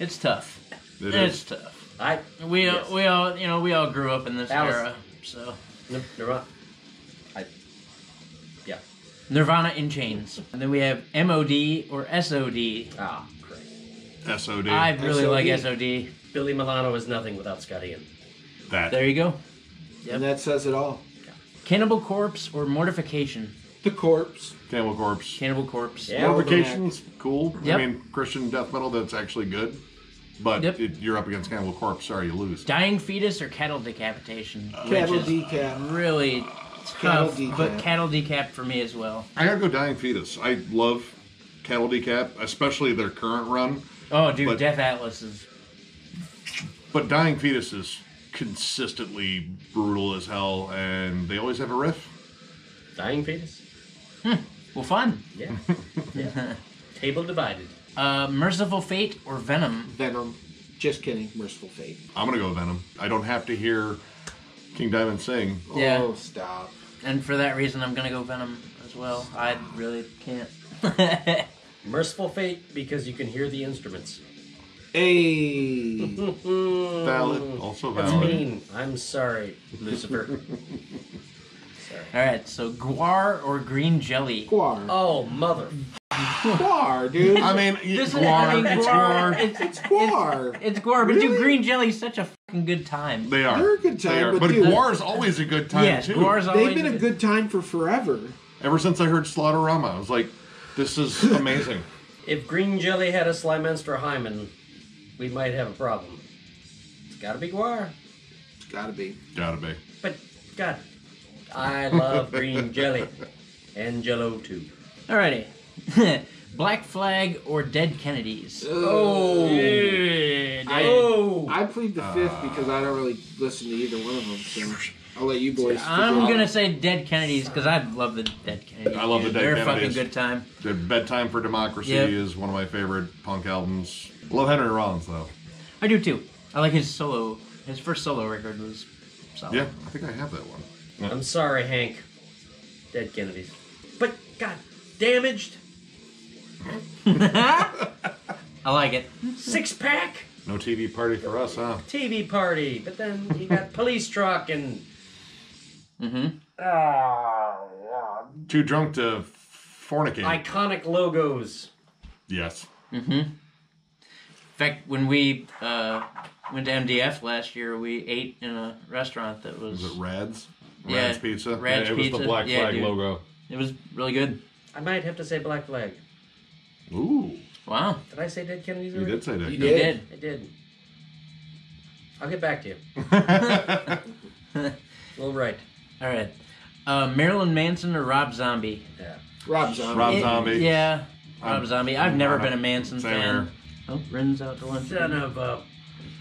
It's tough. It it's is. tough. I, we, yes. we all, you know, we all grew up in this Alice. era, so... Nirvana. I, yeah. Nirvana in Chains. And then we have M O D or S O D. Ah. S O D. I really S O D. Like S O D. Billy Milano is nothing without Scott Ian. That. There you go. Yep. And that says it all. Yeah. Cannibal Corpse or Mortification? The Corpse. Cannibal Corpse. Cannibal Corpse. Yeah, Mortification's cool. Yep. I mean, Christian death metal that's actually good. But yep. it, you're up against Cannibal Corpse. Sorry, you lose. Dying Fetus or Cattle Decapitation? Uh, cattle Decap. Really uh, tough, cattle decap. But Cattle Decap for me as well. I gotta go Dying Fetus. I love Cattle Decap, especially their current run. Oh, dude, but, Death Atlas is... But Dying Fetus is consistently brutal as hell, and they always have a riff. Dying Fetus? Hmm. Well, fun. Yeah. yeah. Table divided. Uh, Mercyful Fate or Venom? Venom. Just kidding. Mercyful Fate. I'm going to go Venom. I don't have to hear King Diamond sing. Yeah. Oh, stop. And for that reason, I'm going to go Venom as well. Stop. I really can't. Mercyful Fate, because you can hear the instruments. Hey! Valid. Also valid. That's mean. I'm sorry, Lucifer. sorry. Alright, so Gwar or Green Jelly? Gwar. Oh, mother. Gwar, dude. I mean, this Gwar, is, I mean, it's Gwar. It's, it's Gwar. It's, it's Gwar, but really? Dude, Green Jelly's such a fucking good time. They are. They're a good time, are, but, but dude, Gwar's always a good time, yeah, too. Gwar's always They've been a good time for forever. Ever since I heard Slaughterama, I was like, this is amazing. If Green Jelly had a Slymenster hymen, we might have a problem. It's gotta be Gwar. It's gotta be. Gotta be. But, God, I love Green Jelly. And Jello, too. Alrighty. Black Flag or Dead Kennedys? Oh. Yeah, oh. I, I plead the fifth uh, because I don't really listen to either one of them. So. I'll let you boys. I'm gonna say Dead Kennedys because I love the Dead Kennedys. I love the Dead They're Kennedys. They're a fucking good time. Bedtime for Democracy yep. is one of my favorite punk albums. Love Henry Rollins though. I do too. I like his solo. His first solo record was solid. Yeah, I think I have that one. Yeah. I'm sorry, Hank. Dead Kennedys. But God, Damaged. I like it. Six Pack. No T V Party for us, huh? T V Party, but then you got Police Truck and. Mm-hmm. Oh, oh. Too drunk to fornicate. Iconic logos. Yes. Mm-hmm. In fact, when we uh, went to M D F last year, we ate in a restaurant that was... Was it Rad's? Yeah, Rad's Pizza? Rad's yeah, Pizza. It was the Black yeah, Flag dude. logo. It was really good. I might have to say Black Flag. Ooh. Wow. Did I say Dead Kennedys already? You did say Dead Kennedys. You did. I did. I'll get back to you. Well, right. All right. Uh, Marilyn Manson or Rob Zombie? Yeah. Rob Zombie. Rob Zombie. It, yeah. Rob I'm, Zombie. I've I'm never been a Manson fan. Here. Oh, Ren's out to lunch. Son of a...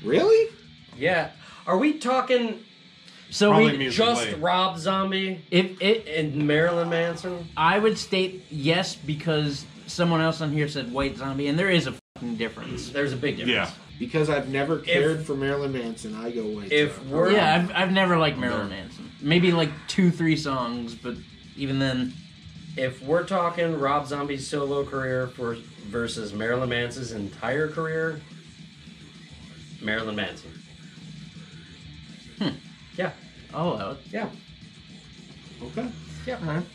Really? Yeah. Are we talking so Probably we just play. Rob Zombie if, it, and Marilyn Manson? I would state yes because someone else on here said White Zombie, and there is a fucking difference. There's a big difference. Yeah. Because I've never cared if, for Marilyn Manson, I go White if Zombie. We're, yeah, I've, I've never liked Marilyn no. Manson. Maybe like two, three songs, but even then... If we're talking Rob Zombie's solo career for, versus Marilyn Manson's entire career, Marilyn Manson. Hmm. Yeah. Oh, uh, yeah. Okay. Yeah. All right.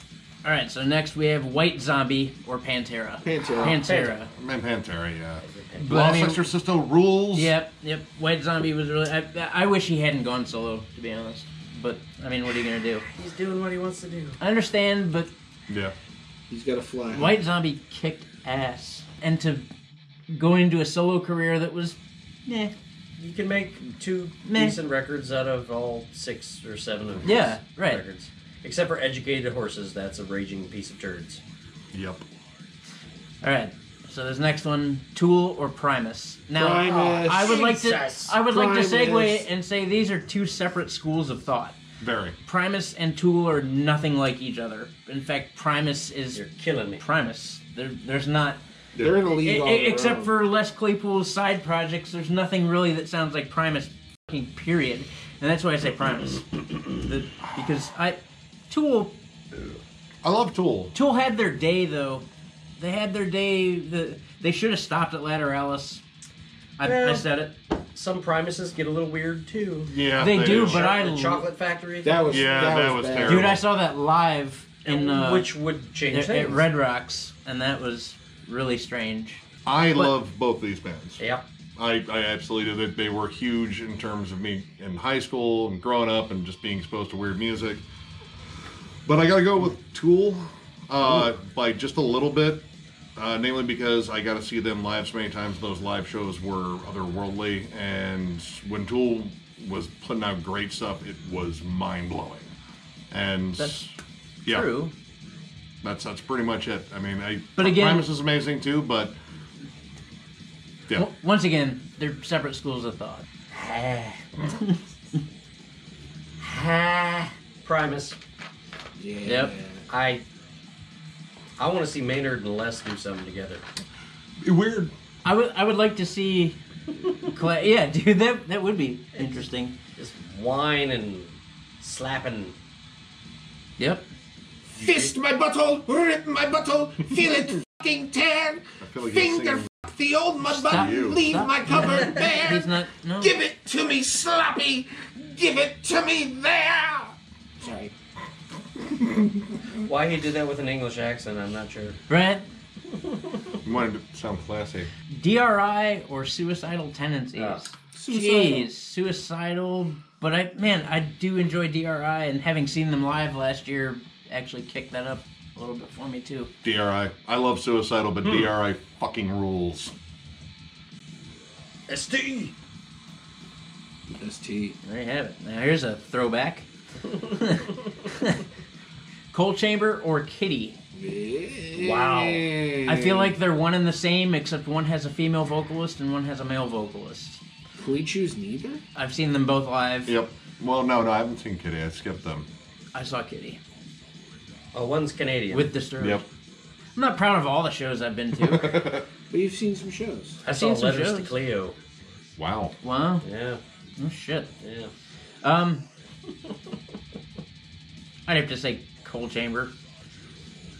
All right, so next we have White Zombie or Pantera. Pantera. Pantera. I mean, Pantera, yeah. Lost I mean, Exorcisto rules. Yep, yep. White Zombie was really... I, I wish he hadn't gone solo, to be honest. But, I mean, what are you going to do? He's doing what he wants to do. I understand, but... Yeah. He's got to fly. White Zombie kicked ass. And to go into a solo career that was... Nah. you can make two Meh. decent records out of all six or seven of these yeah, right. records. Except for Educated Horses, that's a raging piece of turds. Yep. All right. So this next one, Tool or Primus. Now, Primus. I would like to I would Primus. like to segue and say these are two separate schools of thought. Very. Primus and Tool are nothing like each other. In fact, Primus is You're killing me. Primus. There, there's not. They're in a league. Except own. for Les Claypool's side projects, there's nothing really that sounds like Primus. Fucking period. And that's why I say Primus, the, because I Tool. I love Tool. Tool had their day though. They had their day. The, they should have stopped at Lateralis. I, well, I said it. Some Primuses get a little weird too. Yeah, they, they do. But I the Chocolate Factory. That was yeah, that, that was, was terrible. Dude, I saw that live in uh, which would change at, things. at Red Rocks, and that was really strange. I but, love both these bands. Yeah, I, I absolutely did. They were huge in terms of me in high school and growing up and just being exposed to weird music. But I gotta go with Tool uh, by just a little bit. Uh, namely because I got to see them live so many times. Those live shows were otherworldly, and when Tool was putting out great stuff, it was mind-blowing. And that's yeah, true. That's that's pretty much it. I mean, I, but again, Primus is amazing too, but yeah. W- once again, they're separate schools of thought. Primus. Yeah. Yep. I. I want to see Maynard and Les do something together. Weird. I would. I would like to see. Cla- yeah, dude, that that would be interesting. Just whine and slapping. Yep. Fist my butthole, rip my butthole, feel it fucking tear. Like Finger fuck the old mud button, leave Stop. my cupboard bare. He's not, no. Give it to me, sloppy. Give it to me there. Sorry. Why he did that with an English accent, I'm not sure. Brent? You wanted to sound classy. D R I or Suicidal Tendencies? Uh, suicidal. Jeez, Suicidal. But, I man, I do enjoy D R I, and having seen them live last year actually kicked that up a little bit for me, too. D R I. I love Suicidal, but hmm. D R I fucking rules. S T! S T. There you have it. Now, here's a throwback. Coal Chamber or Kitty? Wow. I feel like they're one and the same, except one has a female vocalist and one has a male vocalist. Can we choose neither? I've seen them both live. Yep. Well, no, no, I haven't seen Kitty. I skipped them. I saw Kitty. Oh, one's Canadian. With Disturbed. Yep. I'm not proud of all the shows I've been to. But you've seen some shows. I've seen some shows. Letters to Cleo. Wow. Wow. Yeah. Oh, shit. Yeah. Um... I'd have to say Coal Chamber.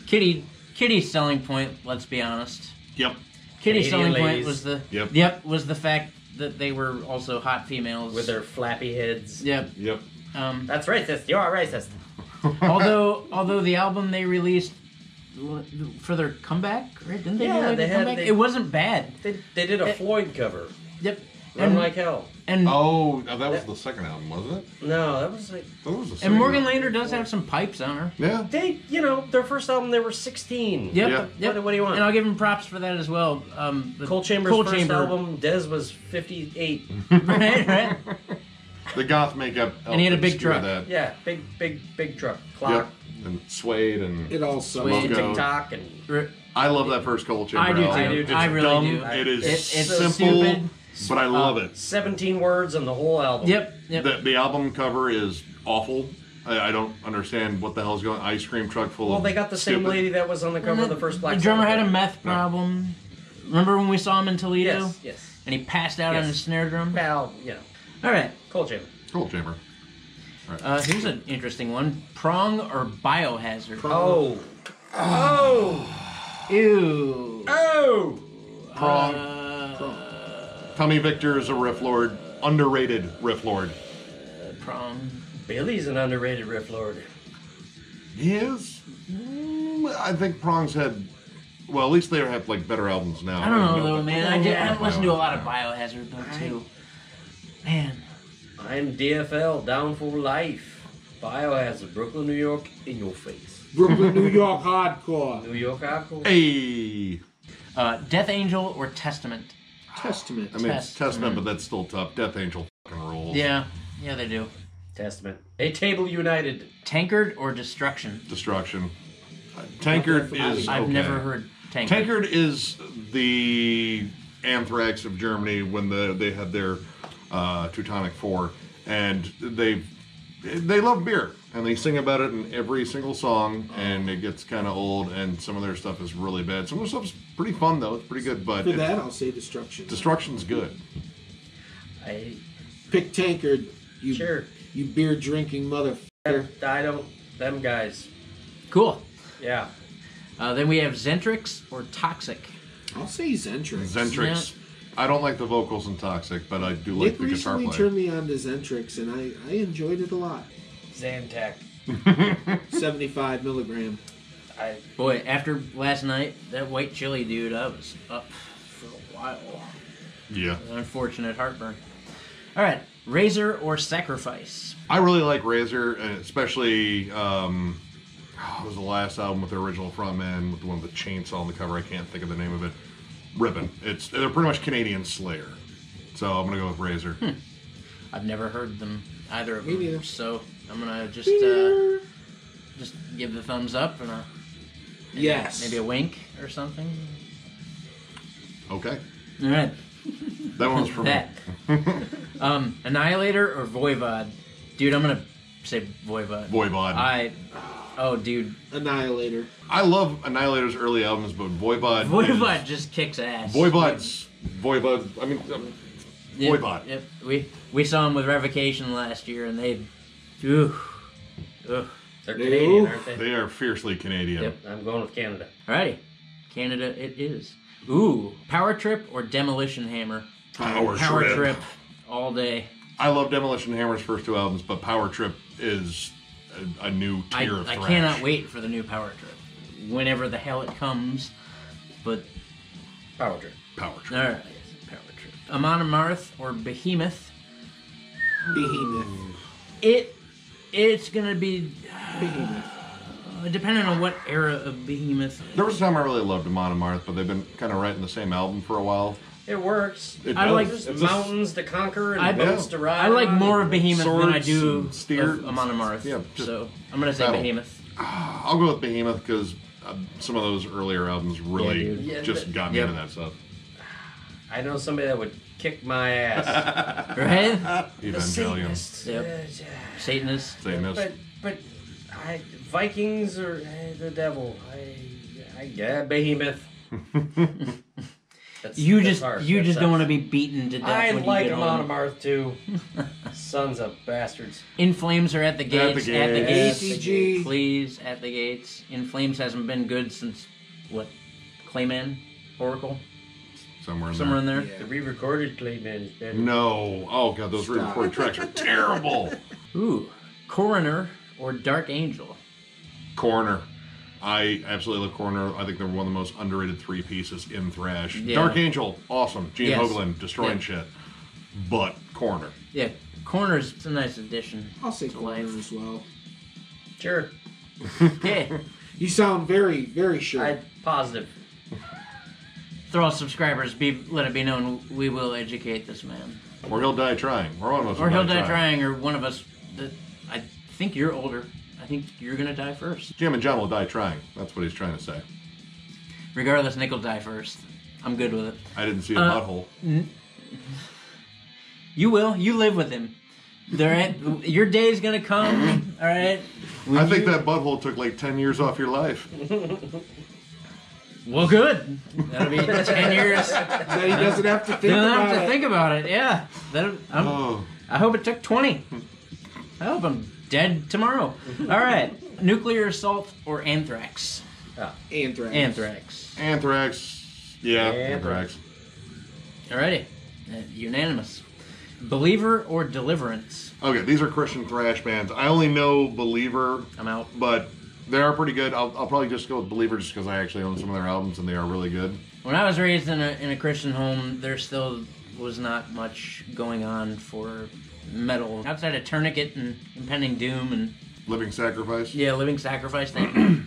Kitty, Kitty's selling point, let's be honest. Yep. Kitty's selling point was the yep. yep was the fact that they were also hot females with their flappy heads. Yep. Yep. Um, that's racist. You are racist. although although the album they released for their comeback, right? Didn't they? Yeah, really they had. They, it wasn't bad. They, they did a it, Floyd cover. Yep. Run and, Like Hell. And oh, that was that, the second album, wasn't it? No, that was like... That was the second and Morgan Lander does have some pipes on her. Yeah. They, you know, their first album, they were sixteen. Yep. yep. yep. What, what do you want? And I'll give them props for that as well. Um, Coal Chamber's Coal first Chamber. album, Dez was fifty-eight. Right, right? The goth makeup... And he had a big truck. That. Yeah, big, big, big truck. Clock. Yep. And suede and... It all sucked. TikTok and... R- I love that first Coal Chamber I do, album. I do, too. I really dumb. do. It is it, it's simple. Stupid. But I love uh, it. seventeen words on the whole album. Yep. yep. The, the album cover is awful. I, I don't understand what the hell's going on. Ice cream truck full well, of Well, they got the stupid. same lady that was on the cover the, of the first Black Sabbath. The drummer had a meth problem. No. Remember when we saw him in Toledo? Yes, yes. And he passed out yes. on his snare drum? Well, yeah. All right. Coal Chamber. Coal Chamber. All right. Uh, here's an interesting one. Prong or Biohazard? Prong. Oh. Oh. oh. Ew. Oh. Prong. Uh, Prong. Tommy Victor is a riff lord, underrated riff lord. Uh, Prong. Billy's an underrated riff lord. He is. Mm, I think Prong's had, well, at least they have like better albums now. I don't know, though, man. I, did, I don't listen to a lot of Biohazard though too. Man, I'm D F L, down for life. Biohazard, Brooklyn, New York, in your face. Brooklyn, New York hardcore. New York hardcore. Hey. Uh, Death Angel or Testament? Testament. I mean, Testament. It's Testament, but that's still tough. Death Angel fucking rules. Yeah, yeah, they do. Testament. A table united. Tankard or destruction? Destruction. Uh, Tankard I, is. I've okay. never heard Tankard. Tankard is the Anthrax of Germany when the they had their uh, Teutonic Four, and they they love beer and they sing about it in every single song, and it gets kind of old, and some of their stuff is really bad. Some of their stuff's pretty fun though; it's pretty good. But for that, I'll say destruction. Destruction's good. I pick Tankard. You, sure. You beer drinking motherfucker. I don't. Them guys. Cool. Yeah. Uh, then we have Zentrix or Toxic. I'll say Zentrix. Zentrix. Yeah. I don't like the vocals in Toxic, but I do like Nick the guitar player. Nick recently turned me on to Zentrix, and I, I enjoyed it a lot. Zantac. seventy-five milligram. I, Boy, after last night, that white chili dude, I was up for a while. Yeah. Unfortunate heartburn. All right. Razor or Sacrifice? I really like Razor, especially... Um, it was the last album with the original frontman with the one with the chainsaw on the cover. I can't think of the name of it. Ribbon. It's they're pretty much Canadian Slayer, so I'm gonna go with Razor. Hmm. I've never heard them either of Me them, neither. So I'm gonna just uh, just give the thumbs up and a maybe yes, a, maybe a wink or something. Okay. All right. That one's for that. me. um, Annihilator or Voivod? Dude, I'm gonna say Voivod. Voivod. I. Oh, dude. Annihilator. I love Annihilator's early albums, but Voivod... Voivod is, just kicks ass. Voivod's... Voivod... I mean... Um, yep, Voivod. Yep. We we saw him with Revocation last year, and they... Ooh. Ooh. They're Canadian, aren't they? They are fiercely Canadian. Yep. I'm going with Canada. Alrighty. Canada it is. Ooh. Power Trip or Demolition Hammer? Power, Power Trip. Power Trip all day. I love Demolition Hammer's first two albums, but Power Trip is... A, a new tier I, of thrash. I cannot wait for the new Power Trip. Whenever the hell it comes, but... Power Trip. Power Trip. Alright, Power Trip. Amon Amarth or Behemoth? Behemoth. It... It's gonna be... Behemoth. Uh, depending on what era of Behemoth. There was a time I really loved Amon Amarth, but they've been kind of writing the same album for a while. It works. It I like just, mountains to conquer and I, boats yeah. to ride. I like more of Behemoth than I do steer, of Amon Amarth. Yeah, so I'm gonna say that'll, Behemoth. I'll go with Behemoth because uh, some of those earlier albums really yeah, yeah, just but, got me yep. into that stuff. I know somebody that would kick my ass. Right? Evangelion. Satanist. Yep. Satanist. Satanist. But but I, Vikings or uh, the devil. I I yeah Behemoth. That's, you that's just hard. you that just sucks. don't want to be beaten to death. I when like Amon Amarth too. Sons of bastards. In Flames are at the gates. At the gates. At the gates. At the gates. Please, at the gates. In Flames hasn't been good since what? Clayman, Oracle. Somewhere in Somewhere there. in there. Yeah. The re-recorded Clayman. Better. No. Oh god, those re-recorded tracks are terrible. Ooh, Coroner or Dark Angel. Coroner. I absolutely love Coroner. I think they're one of the most underrated three pieces in thrash. Yeah. Dark Angel, awesome. Gene yes. Hoglan, destroying yeah. shit. But Coroner. Yeah, Coroner's a nice addition. I'll say Coroner as well. Sure. Yeah. You sound very, very sure. I, positive. Throw all subscribers, be, let it be known, we will educate this man. Or he'll die trying. Or one of us Or he'll die, die trying. trying, or one of us. That, I think you're older. I think you're going to die first. Jam and John will die trying. That's what he's trying to say. Regardless, Nick will die first. I'm good with it. I didn't see a uh, pothole. N- you will. You live with him. There ain't, your day's going to come. All right? Will I think you... that butthole took like ten years off your life. Well, good. That'll be ten years. That he doesn't have to think about it. He doesn't have to it. think about it, yeah. Oh. I hope it took twenty. I hope I'm... dead tomorrow. All right. Nuclear Assault or Anthrax? Oh. Anthrax. Anthrax. Anthrax. Yeah, Anthrax. Alrighty. Uh, unanimous. Believer or Deliverance? Okay, these are Christian thrash bands. I only know Believer. I'm out. But they are pretty good. I'll, I'll probably just go with Believer just because I actually own some of their albums and they are really good. When I was raised in a, in a Christian home, there still was not much going on for... metal outside of Tourniquet and Impending Doom and Living Sacrifice. Yeah, Living Sacrifice. Thing.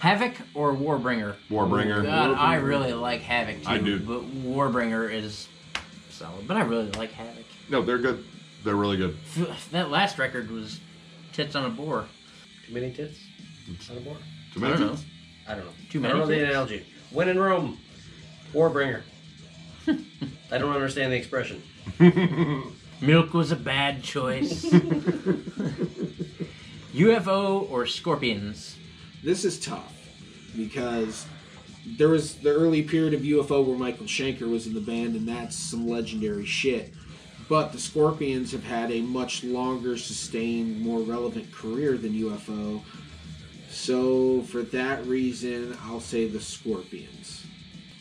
Havoc or Warbringer? Warbringer. God, Warbringer. I really like Havoc too. I do. But Warbringer is solid. But I really like Havoc. No, they're good. They're really good. That last record was tits on a boar. Too many tits on a boar? Too many I don't tits? Know. I don't know. Too many I don't know tits? The analogy. When in Rome, Warbringer. I don't understand the expression. Milk was a bad choice. U F O or Scorpions? This is tough because there was the early period of U F O where Michael Schenker was in the band, and that's some legendary shit. But the Scorpions have had a much longer, sustained, more relevant career than U F O. So for that reason, I'll say the Scorpions.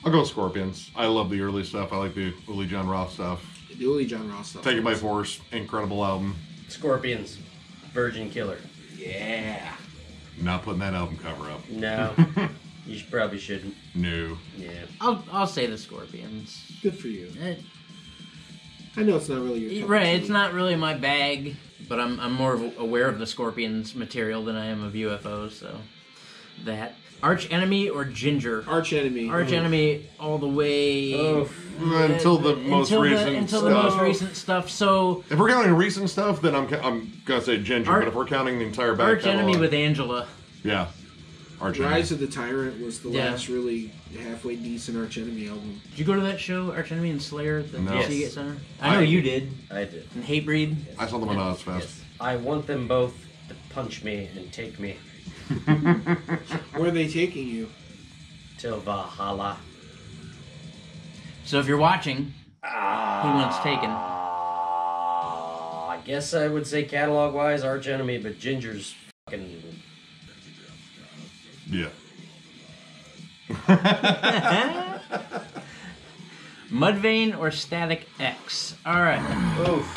I'll go Scorpions. I love the early stuff. I like the Willie John Roth stuff. The Willie John Roth stuff. Take It By Force. Incredible album. Scorpions. Virgin Killer. Yeah. Not putting that album cover up. No. You should, probably shouldn't. No. Yeah. I'll I'll say the Scorpions. Good for you. It, I know it's not really your right. It's either. Not really my bag, but I'm I'm more of aware of the Scorpions material than I am of U F Os. So that Arch Enemy or Ginger. Arch Enemy. Arch Enemy all the way. Oh. Until the most until recent the, until stuff. Until the most recent stuff, so... If we're counting recent stuff, then I'm I'm going to say Ginger, Ar but if we're counting the entire back Arch catalog, Enemy with Angela. Yeah. Arch Rise Enemy. Of the Tyrant was the yeah. last really halfway decent Arch Enemy album. Did you go to that show, Arch Enemy and Slayer, at the no. Yes. Seagate Center? I know I, you did. I did. And Hatebreed. Yes. I saw them on Ozfest. Yes. I want them both to punch me and take me. Where are they taking you? To Valhalla. So if you're watching, uh, who wants Taken? I guess I would say catalog-wise, Arch Enemy, but Ginger's fucking... Yeah. Mudvayne or Static X? All right. Oof.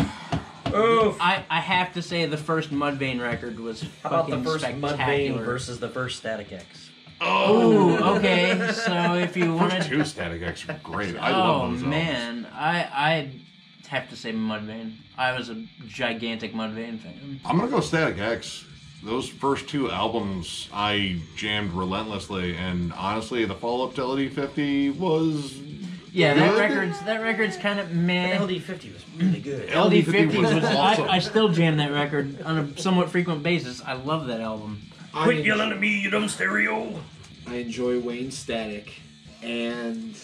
Oof. I, I have to say the first Mudvayne record was fucking spectacular. How about the first Mudvayne versus the first Static X? Oh, okay. So if you wanted two Static X were great. I oh, love those. Oh man, albums. I I have to say Mudvayne. I was a gigantic Mudvayne fan. I'm gonna go Static X. Those first two albums I jammed relentlessly, and honestly, the follow up to L D fifty was yeah. That good. record's that record's kind of meh. L D fifty was really good. L D fifty was awesome. I, I still jam that record on a somewhat frequent basis. I love that album. I Quit enjoy, yelling at me, you dumb stereo! I enjoy Wayne Static, and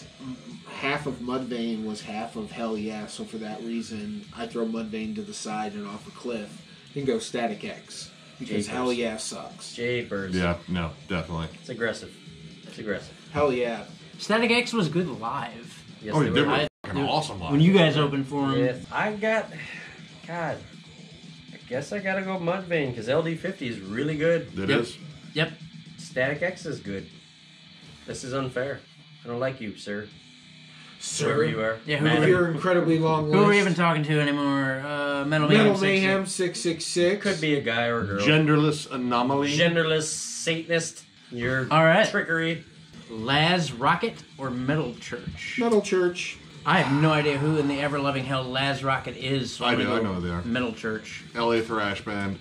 half of Mudvayne was half of Hell Yeah, so for that reason, I throw Mudvayne to the side and off a cliff and go Static X, because Jay Hell Burst. Yeah sucks. Jaybirds. Yeah, no, definitely. It's aggressive. It's aggressive. Hell Yeah. Static X was good live. Yes, oh, they, they were, were fucking awesome live. When you guys opened for them. Yes. I got... God... Guess I gotta go Mudvayne, because L D fifty is really good. It yep. is. Yep. Static X is good. This is unfair. I don't like you, sir. Sir. Whoever you are. Yeah, who you're incredibly long list. Who are we even talking to anymore? Uh, Metal Mayhem six six six. Could be a guy or a girl. Genderless Anomaly. Genderless Satanist. You're all right. Trickery. Laz Rocket or Metal Church? Metal Church. I have no idea who in the ever-loving hell Laz Rocket is. So I do, I know who they are. Metal Church. L A Thrash Band.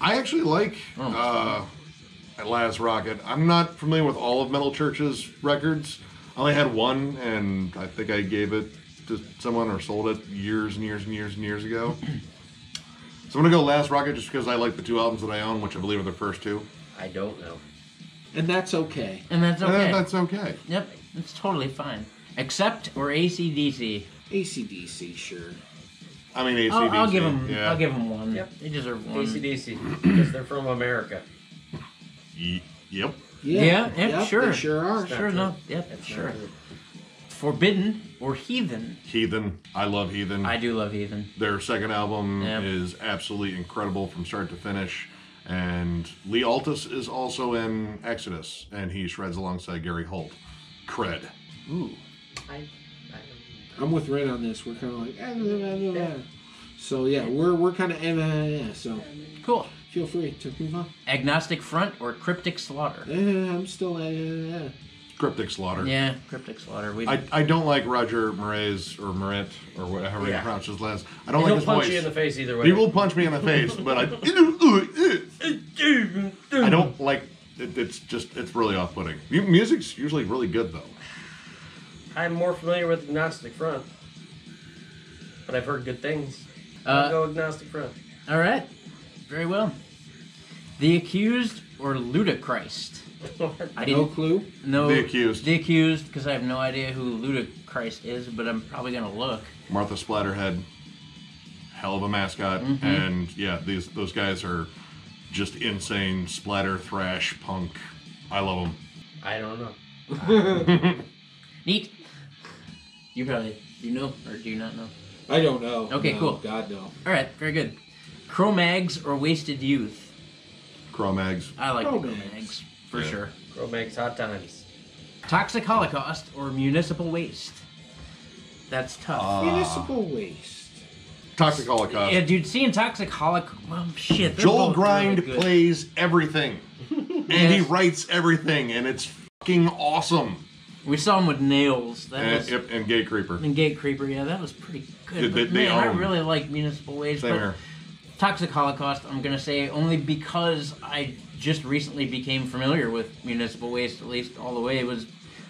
I actually like uh, Laz Rocket. I'm not familiar with all of Metal Church's records. I only had one, and I think I gave it to someone or sold it years and years and years and years ago. So I'm going to go Laz Rocket just because I like the two albums that I own, which I believe are the first two. I don't know. And that's okay. And that's okay. And that's okay. Yep, it's totally fine. Accept or A C D C? A C D C, sure. I mean, A C D C. I'll, I'll give them. Yeah. I'll give them one. Yep. They deserve one. A C D C because they're from America. Ye yep. Yeah. Yeah. Yep, yep, sure. They sure are. Sure enough. Yep. That's sure. Forbidden or Heathen? Heathen. I love Heathen. I do love Heathen. Their second album yep. is absolutely incredible from start to finish, and Lee Altus is also in Exodus, and he shreds alongside Gary Holt. Cred. Ooh. I, I I'm with Red on this. We're kind of like, eh, blah, blah, blah. So yeah, we're we're kind of, eh, blah, blah, so cool. Feel free to move on. Agnostic Front or Cryptic Slaughter? Eh, I'm still, eh, blah, blah. Cryptic Slaughter. Yeah, Cryptic Slaughter. We. I, I don't like Roger Moretz or Moret or whatever yeah. he pronounces last. I don't he like his voice. He'll punch you in the face either way. He will punch me in the face, but I. I don't like it, it's just, it's really off-putting. Music's usually really good, though. I'm more familiar with Agnostic Front, but I've heard good things. Uh, I'll go Agnostic Front. All right. Very well. The Accused or Ludachrist? I no clue. No. The Accused. The Accused, because I have no idea who Ludachrist is, but I'm probably going to look. Martha Splatterhead. Hell of a mascot. Mm-hmm. And, yeah, these those guys are just insane. Splatter, thrash, punk. I love them. I don't know. Neat. You probably, do you know, or do you not know? I don't know. Okay, no, cool. God, no. All right, very good. Cro-Mags or Wasted Youth? Cro-Mags. I like Cro-Mags, for yeah. sure. Cro-Mags, hot times. Toxic Holocaust or Municipal Waste? That's tough. Uh, Municipal Waste. Toxic Holocaust. Yeah, dude, seeing Toxic Holocaust, well, shit. Joel Grind really plays everything. And yes. he writes everything, and it's fucking awesome. We saw him with Nails. That and, was, yep, and Gate Creeper. And Gate Creeper, yeah, that was pretty good. Yeah, but, they, they man, own. I really like Municipal Waste. Same but here. Toxic Holocaust, I'm going to say, only because I just recently became familiar with Municipal Waste, at least all the way, was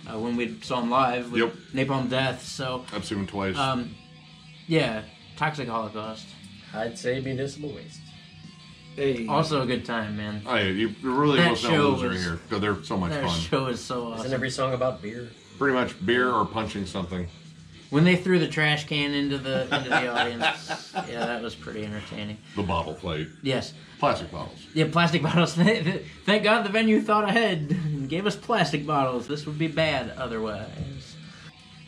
uh, when we saw him live with yep. Napalm Death. So I've seen him twice. Um, yeah, Toxic Holocaust. I'd say Municipal Waste. Hey. Also a good time, man. Oh, yeah, you really most no loser here. Because they're so much that fun. That show is so awesome. Isn't every song about beer? Pretty much beer or punching something. When they threw the trash can into the into the audience, yeah, that was pretty entertaining. The bottle plate. Yes. Plastic bottles. Yeah, plastic bottles. Thank God the venue thought ahead and gave us plastic bottles. This would be bad otherwise.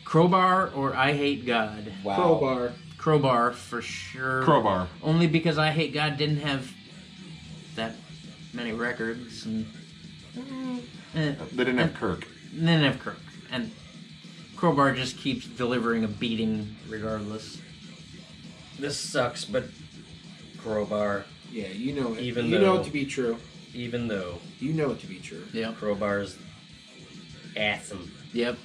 Crowbar or I Hate God? Wow. Crowbar. Crowbar for sure. Crowbar. Only because I Hate God didn't have that many records, and eh, they didn't have and, Kirk. They didn't have Kirk, and Crowbar just keeps delivering a beating regardless. This sucks, but Crowbar. Yeah, you know it. Even you though, know it to be true. Even though you know it to be true. Yeah, Crowbar's awesome. Yep.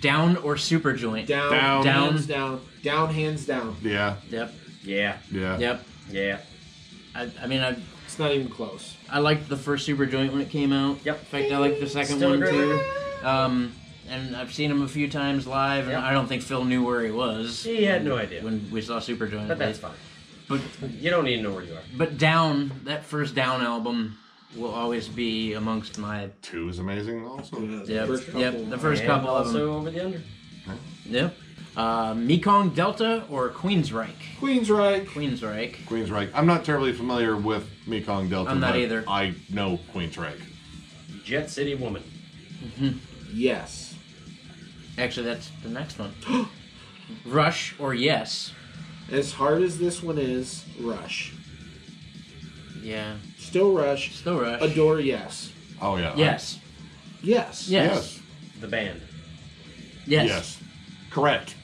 Down or Super Joint? Down. Down. Down. Hands down. Down. Hands down. Yeah. Yep. Yeah. Yeah. Yep. Yeah. I, I mean, I. It's not even close. I liked the first Super Joint when it came out. Yep. In fact, I liked the second Still one too. Um, and I've seen him a few times live, and yep. I don't think Phil knew where he was. He had no idea when we saw Super Joint. But that's fine. But you don't need to know where you are. But Down, that first Down album, will always be amongst my. Two is amazing, also. Yeah. Yep. Yep. The first couple of them. Also Over the Under. Huh? Yep. Uh, Mekong Delta or Queensryche? Queensryche. Queensryche. Queensryche. I'm not terribly familiar with Mekong Delta. I'm not but either. I know Queensryche. Jet City Woman. Mm-hmm. Yes. Actually, that's the next one. Rush or Yes? As hard as this one is, Rush. Yeah. Still Rush. Still Rush. Adore Yes. Oh, yeah. Yes. I... Yes. Yes. Yes. The band. Yes. Yes. Correct.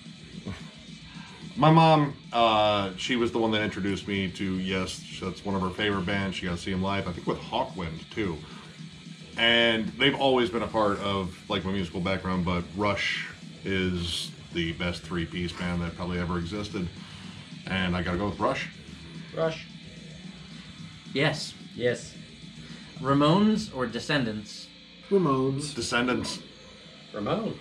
My mom, uh, she was the one that introduced me to Yes. That's one of her favorite bands. She got to see them live, I think with Hawkwind, too. And they've always been a part of, like, my musical background, but Rush is the best three-piece band that probably ever existed. And I got to go with Rush. Rush. Yes. Yes. Ramones or Descendants? Ramones. Descendants. Ramones.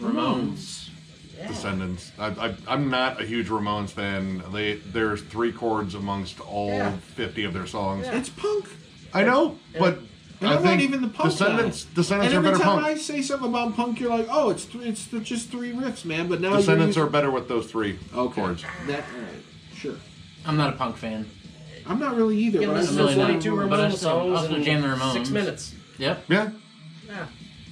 Ramones. Yeah. Descendants. I, I, I'm not a huge Ramones fan. They There's three chords amongst all yeah. fifty of their songs. Yeah. It's punk. I know, and, but and I I'm think not even the punk Descendants, Descendants are better punk. And every time I say something about punk, you're like, oh, it's th it's th just three riffs, man. But now Descendants are better with those three okay. chords. That, all right. Sure. I'm not a punk fan. I'm not really either. Yeah, but I'm really forty-two not. Ramones but I still, I'll still jam the Ramones. Six minutes. Yep. Yeah. Yeah.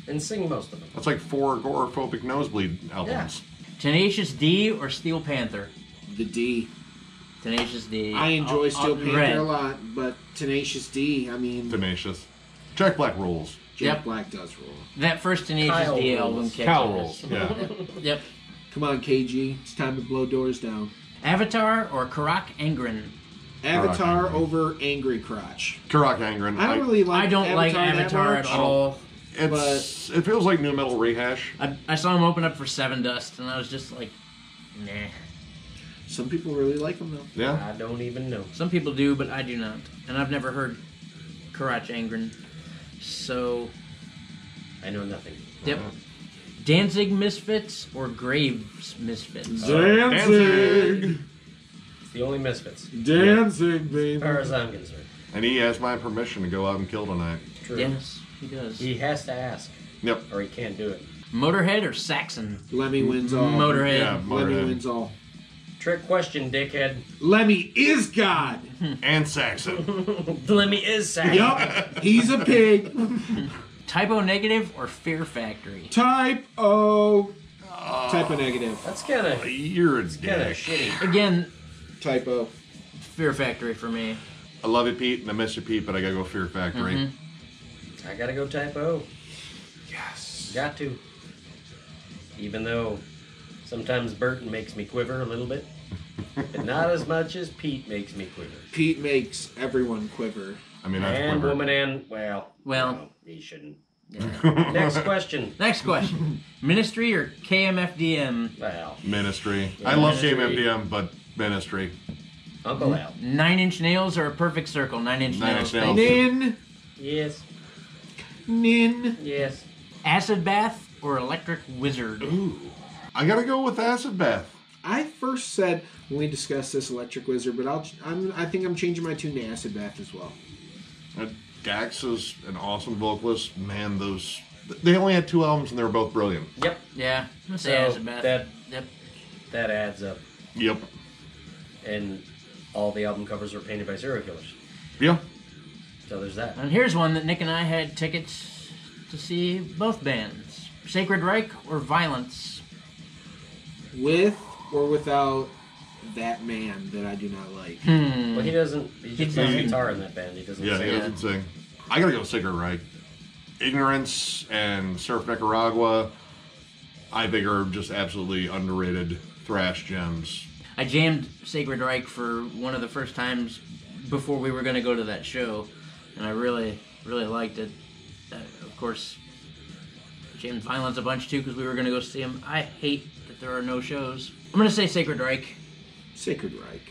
And sing most of them. That's like four agoraphobic Nosebleed albums. Yeah. Tenacious D or Steel Panther? The D. Tenacious D. I enjoy I'll, Steel I'll Panther red. a lot, but Tenacious D, I mean... Tenacious. Jack Black rules. Jack yep. Black does rule. That first Tenacious Kyle D rules. album... Kyle rules, yeah. Yep. Come on, K G. It's time to blow doors down. Avatar or Karak Angren? Avatar Karak Angren. over Angry Crotch. Karak Angren. I don't really like Avatar. I don't Avatar like Avatar at all. It's, but, it feels like new metal rehash. I, I saw him open up for Seven Dust, and I was just like, nah. Some people really like him, though. Yeah. I don't even know. Some people do, but I do not. And I've never heard Karak Angren. So I know nothing. Yep. Uh-huh. Danzig Misfits or Graves Misfits? Danzig! Danzig. It's the only Misfits. Danzig, yeah. Baby. As far as I'm concerned. And he has my permission to go out and kill tonight. True. Yes, he does. He has to ask. Yep. Or he can't do it. Motorhead or Saxon? Lemmy wins all. Motorhead. Yeah, Motorhead. Lemmy wins all. Trick question, dickhead. Lemmy is God. And Saxon. Lemmy is Saxon. Yup. He's a pig. Typo Negative or Fear Factory? Type O. Oh, Typo Negative. That's kind of shitty. Again, Typo. Fear Factory for me. I love you, Pete, and I miss you, Pete, but I gotta go Fear Factory. Mm-hmm. I gotta go Typo. Yes. Got to. Even though sometimes Burton makes me quiver a little bit, but not as much as Pete makes me quiver. Pete makes everyone quiver. I mean, and woman and, well, well, no, he shouldn't. Yeah. Next question. Next question. Ministry or K M F D M? Well, Ministry. Yeah, I love Ministry. K M F D M, but Ministry. Uncle Al. Nine Inch Nails or A Perfect Circle? Nine Inch Nine Nails. Inch nails. Nin. Yes. Nin. Yes. Acid Bath or Electric Wizard? Ooh. I gotta go with Acid Bath. I first said when we discussed this Electric Wizard, but I'll, I'm, I think I'm changing my tune to Acid Bath as well. Dax is an awesome vocalist. Man, those... They only had two albums and they were both brilliant. Yep. Yeah. So that, yep. that adds up. Yep. And all the album covers were painted by serial killers. Yep. So there's that. And here's one that Nick and I had tickets to see both bands. Sacred Reich or Violence? With or without... that man that I do not like. Hmm. Well, he doesn't. He just plays guitar in that band. He doesn't. Yeah, sing. he doesn't sing. I gotta go Sacred Reich. Ignorance and Surf Nicaragua, I think, are just absolutely underrated thrash gems. I jammed Sacred Reich for one of the first times before we were gonna go to that show, and I really, really liked it. Uh, of course, jammed Violence a bunch too because we were gonna go see him. I hate that there are no shows. I'm gonna say Sacred Reich. Sacred Reich,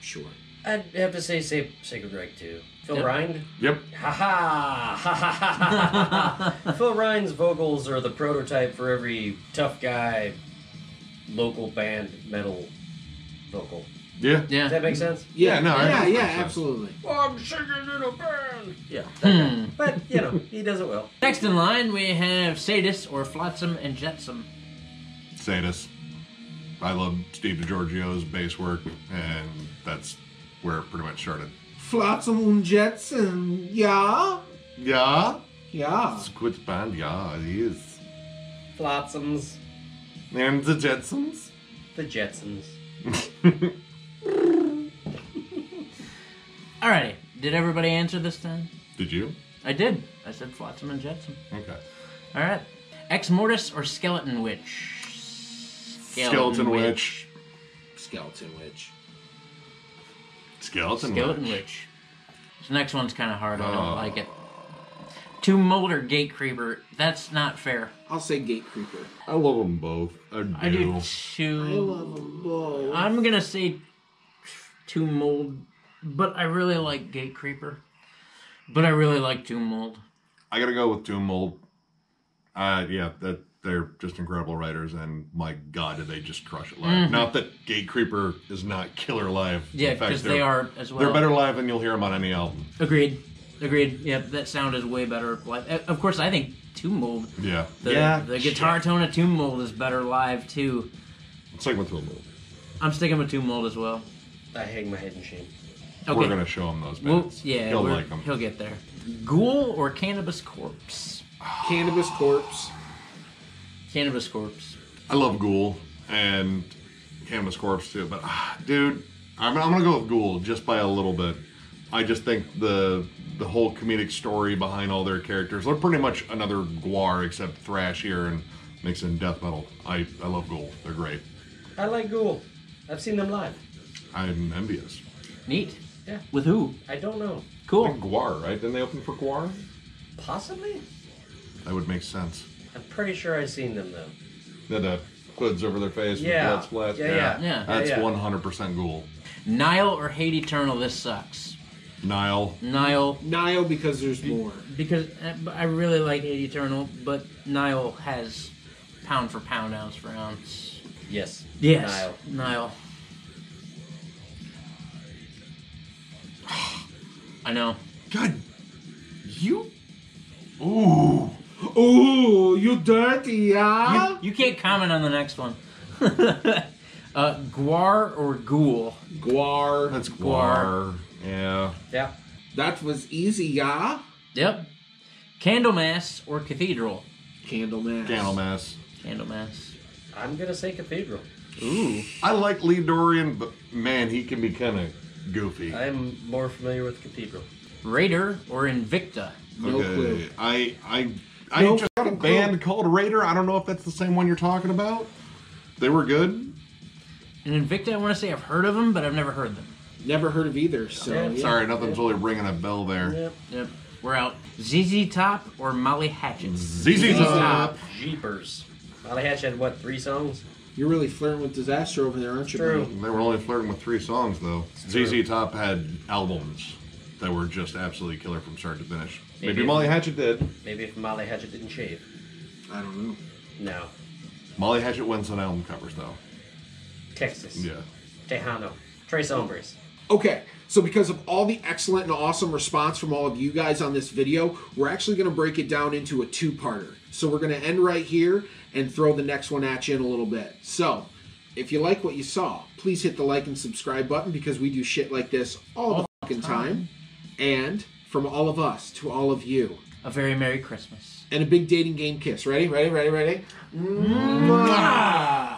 sure. I'd have to say, say Sacred Reich too. Phil yep. Rind? Yep. Ha ha! Ha ha ha! Phil Rind's vocals are the prototype for every tough guy, local band metal vocal. Yeah. yeah. Does that make sense? Yeah, yeah. no. Yeah, yeah, yeah absolutely. Well, I'm singing in a band! Yeah. Hmm. But, you know, he does it well. Next in line, we have Sadus or Flotsam and Jetsam. Sadus. I love Steve DiGiorgio's bass work, and that's where it pretty much started. Flotsam und Jetsam, yeah? Yeah? Yeah. It's a good band, yeah, it is. Flotsams. And the Jetsams? The Jetsams. Alrighty, did everybody answer this time? Did you? I did. I said Flotsam and Jetsam. Okay. Alright. Ex Mortis or Skeleton Witch? Skeleton, Skeleton Witch. Witch. Skeleton Witch. Skeleton, Skeleton Witch. Witch. This next one's kind of hard. I don't uh, like it. Tomb Mold or Gate Creeper? That's not fair. I'll say Gate Creeper. I love them both. I do. I do too. I love them both. I'm going to say Tomb Mold, but I really like Gate Creeper. But I really like Tomb Mold. I got to go with Tomb Mold. Uh, yeah, that. They're just incredible writers, and my God, did they just crush it live. Mm-hmm. Not that Gate Creeper is not killer live. Yeah, because they are as well. They're better live than you'll hear them on any album. Agreed. Agreed. Yeah, that sound is way better live. Of course, I think Tomb Mold. Yeah. The, yeah. The guitar shit. tone of Tomb Mold is better live, too. I'm sticking with Tomb Mold. I'm sticking with Tomb Mold as well. I hang my head in shame. Okay. We're going to show him those bands. We'll, yeah. He'll like them. He'll get there. Ghoul or Cannabis Corpse? Cannabis Corpse. Cannabis Corpse. I love Ghoul and Cannabis Corpse too, but ah, dude, I'm, I'm gonna go with Ghoul just by a little bit. I just think the the whole comedic story behind all their characters, they're pretty much another Gwar except thrash here and mixed in death metal. I, I love Ghoul. They're great. I like Ghoul. I've seen them live. I'm envious. Neat. Yeah. With who? I don't know. Cool. Gwar, right? Didn't they open for Gwar? Possibly. That would make sense. I'm pretty sure I've seen them, though. The hoods over their face yeah. with blood splats. Yeah, yeah, yeah. yeah. That's yeah, yeah. one hundred percent Ghoul. Nile or Hate Eternal, this sucks. Nile. Nile. Nile because there's more. Because I really like Eternal, but Nile has pound for pound, ounce for ounce. Yes. Yes. Nile. Nile. I know. God, you. Ooh. Ooh, you dirty, huh? You, you can't comment on the next one. uh, Gwar or Ghoul? Gwar. That's Gwar. Gwar. Yeah. Yeah. That was easy, yeah? Yep. Candlemass or Cathedral? Candlemass. Candlemass. Candlemass. I'm going to say Cathedral. Ooh. I like Lee Dorian, but man, he can be kind of goofy. I'm more familiar with Cathedral. Raider or Invicta? No okay. clue. I... I I nope. just got a band called Raider. I don't know if that's the same one you're talking about. They were good. And Invicta, I want to say I've heard of them, but I've never heard them. Never heard of either, so... Yeah, yeah. Sorry, nothing's yeah. really ringing a bell there. Yep, yep. We're out. Z Z Top or Molly Hatchet? Z Z Top. Jeepers. Molly Hatchet had, what, three songs? You're really flirting with disaster over there, aren't you? True. Buddy? They were only flirting with three songs, though. Z Z Top had albums that were just absolutely killer from start to finish. Maybe, maybe Molly Hatchet did. Maybe if Molly Hatchet didn't shave. I don't know. No. Molly Hatchet wins on album covers, though. Texas. Yeah. Tejano. Tres Hombres. Okay, so because of all the excellent and awesome response from all of you guys on this video, we're actually going to break it down into a two-parter. So we're going to end right here and throw the next one at you in a little bit. So, if you like what you saw, please hit the like and subscribe button because we do shit like this all, all the fucking time. time. And... from all of us to all of you, a very Merry Christmas. And a big dating game kiss. Ready? Ready? Ready? Ready? Mwah!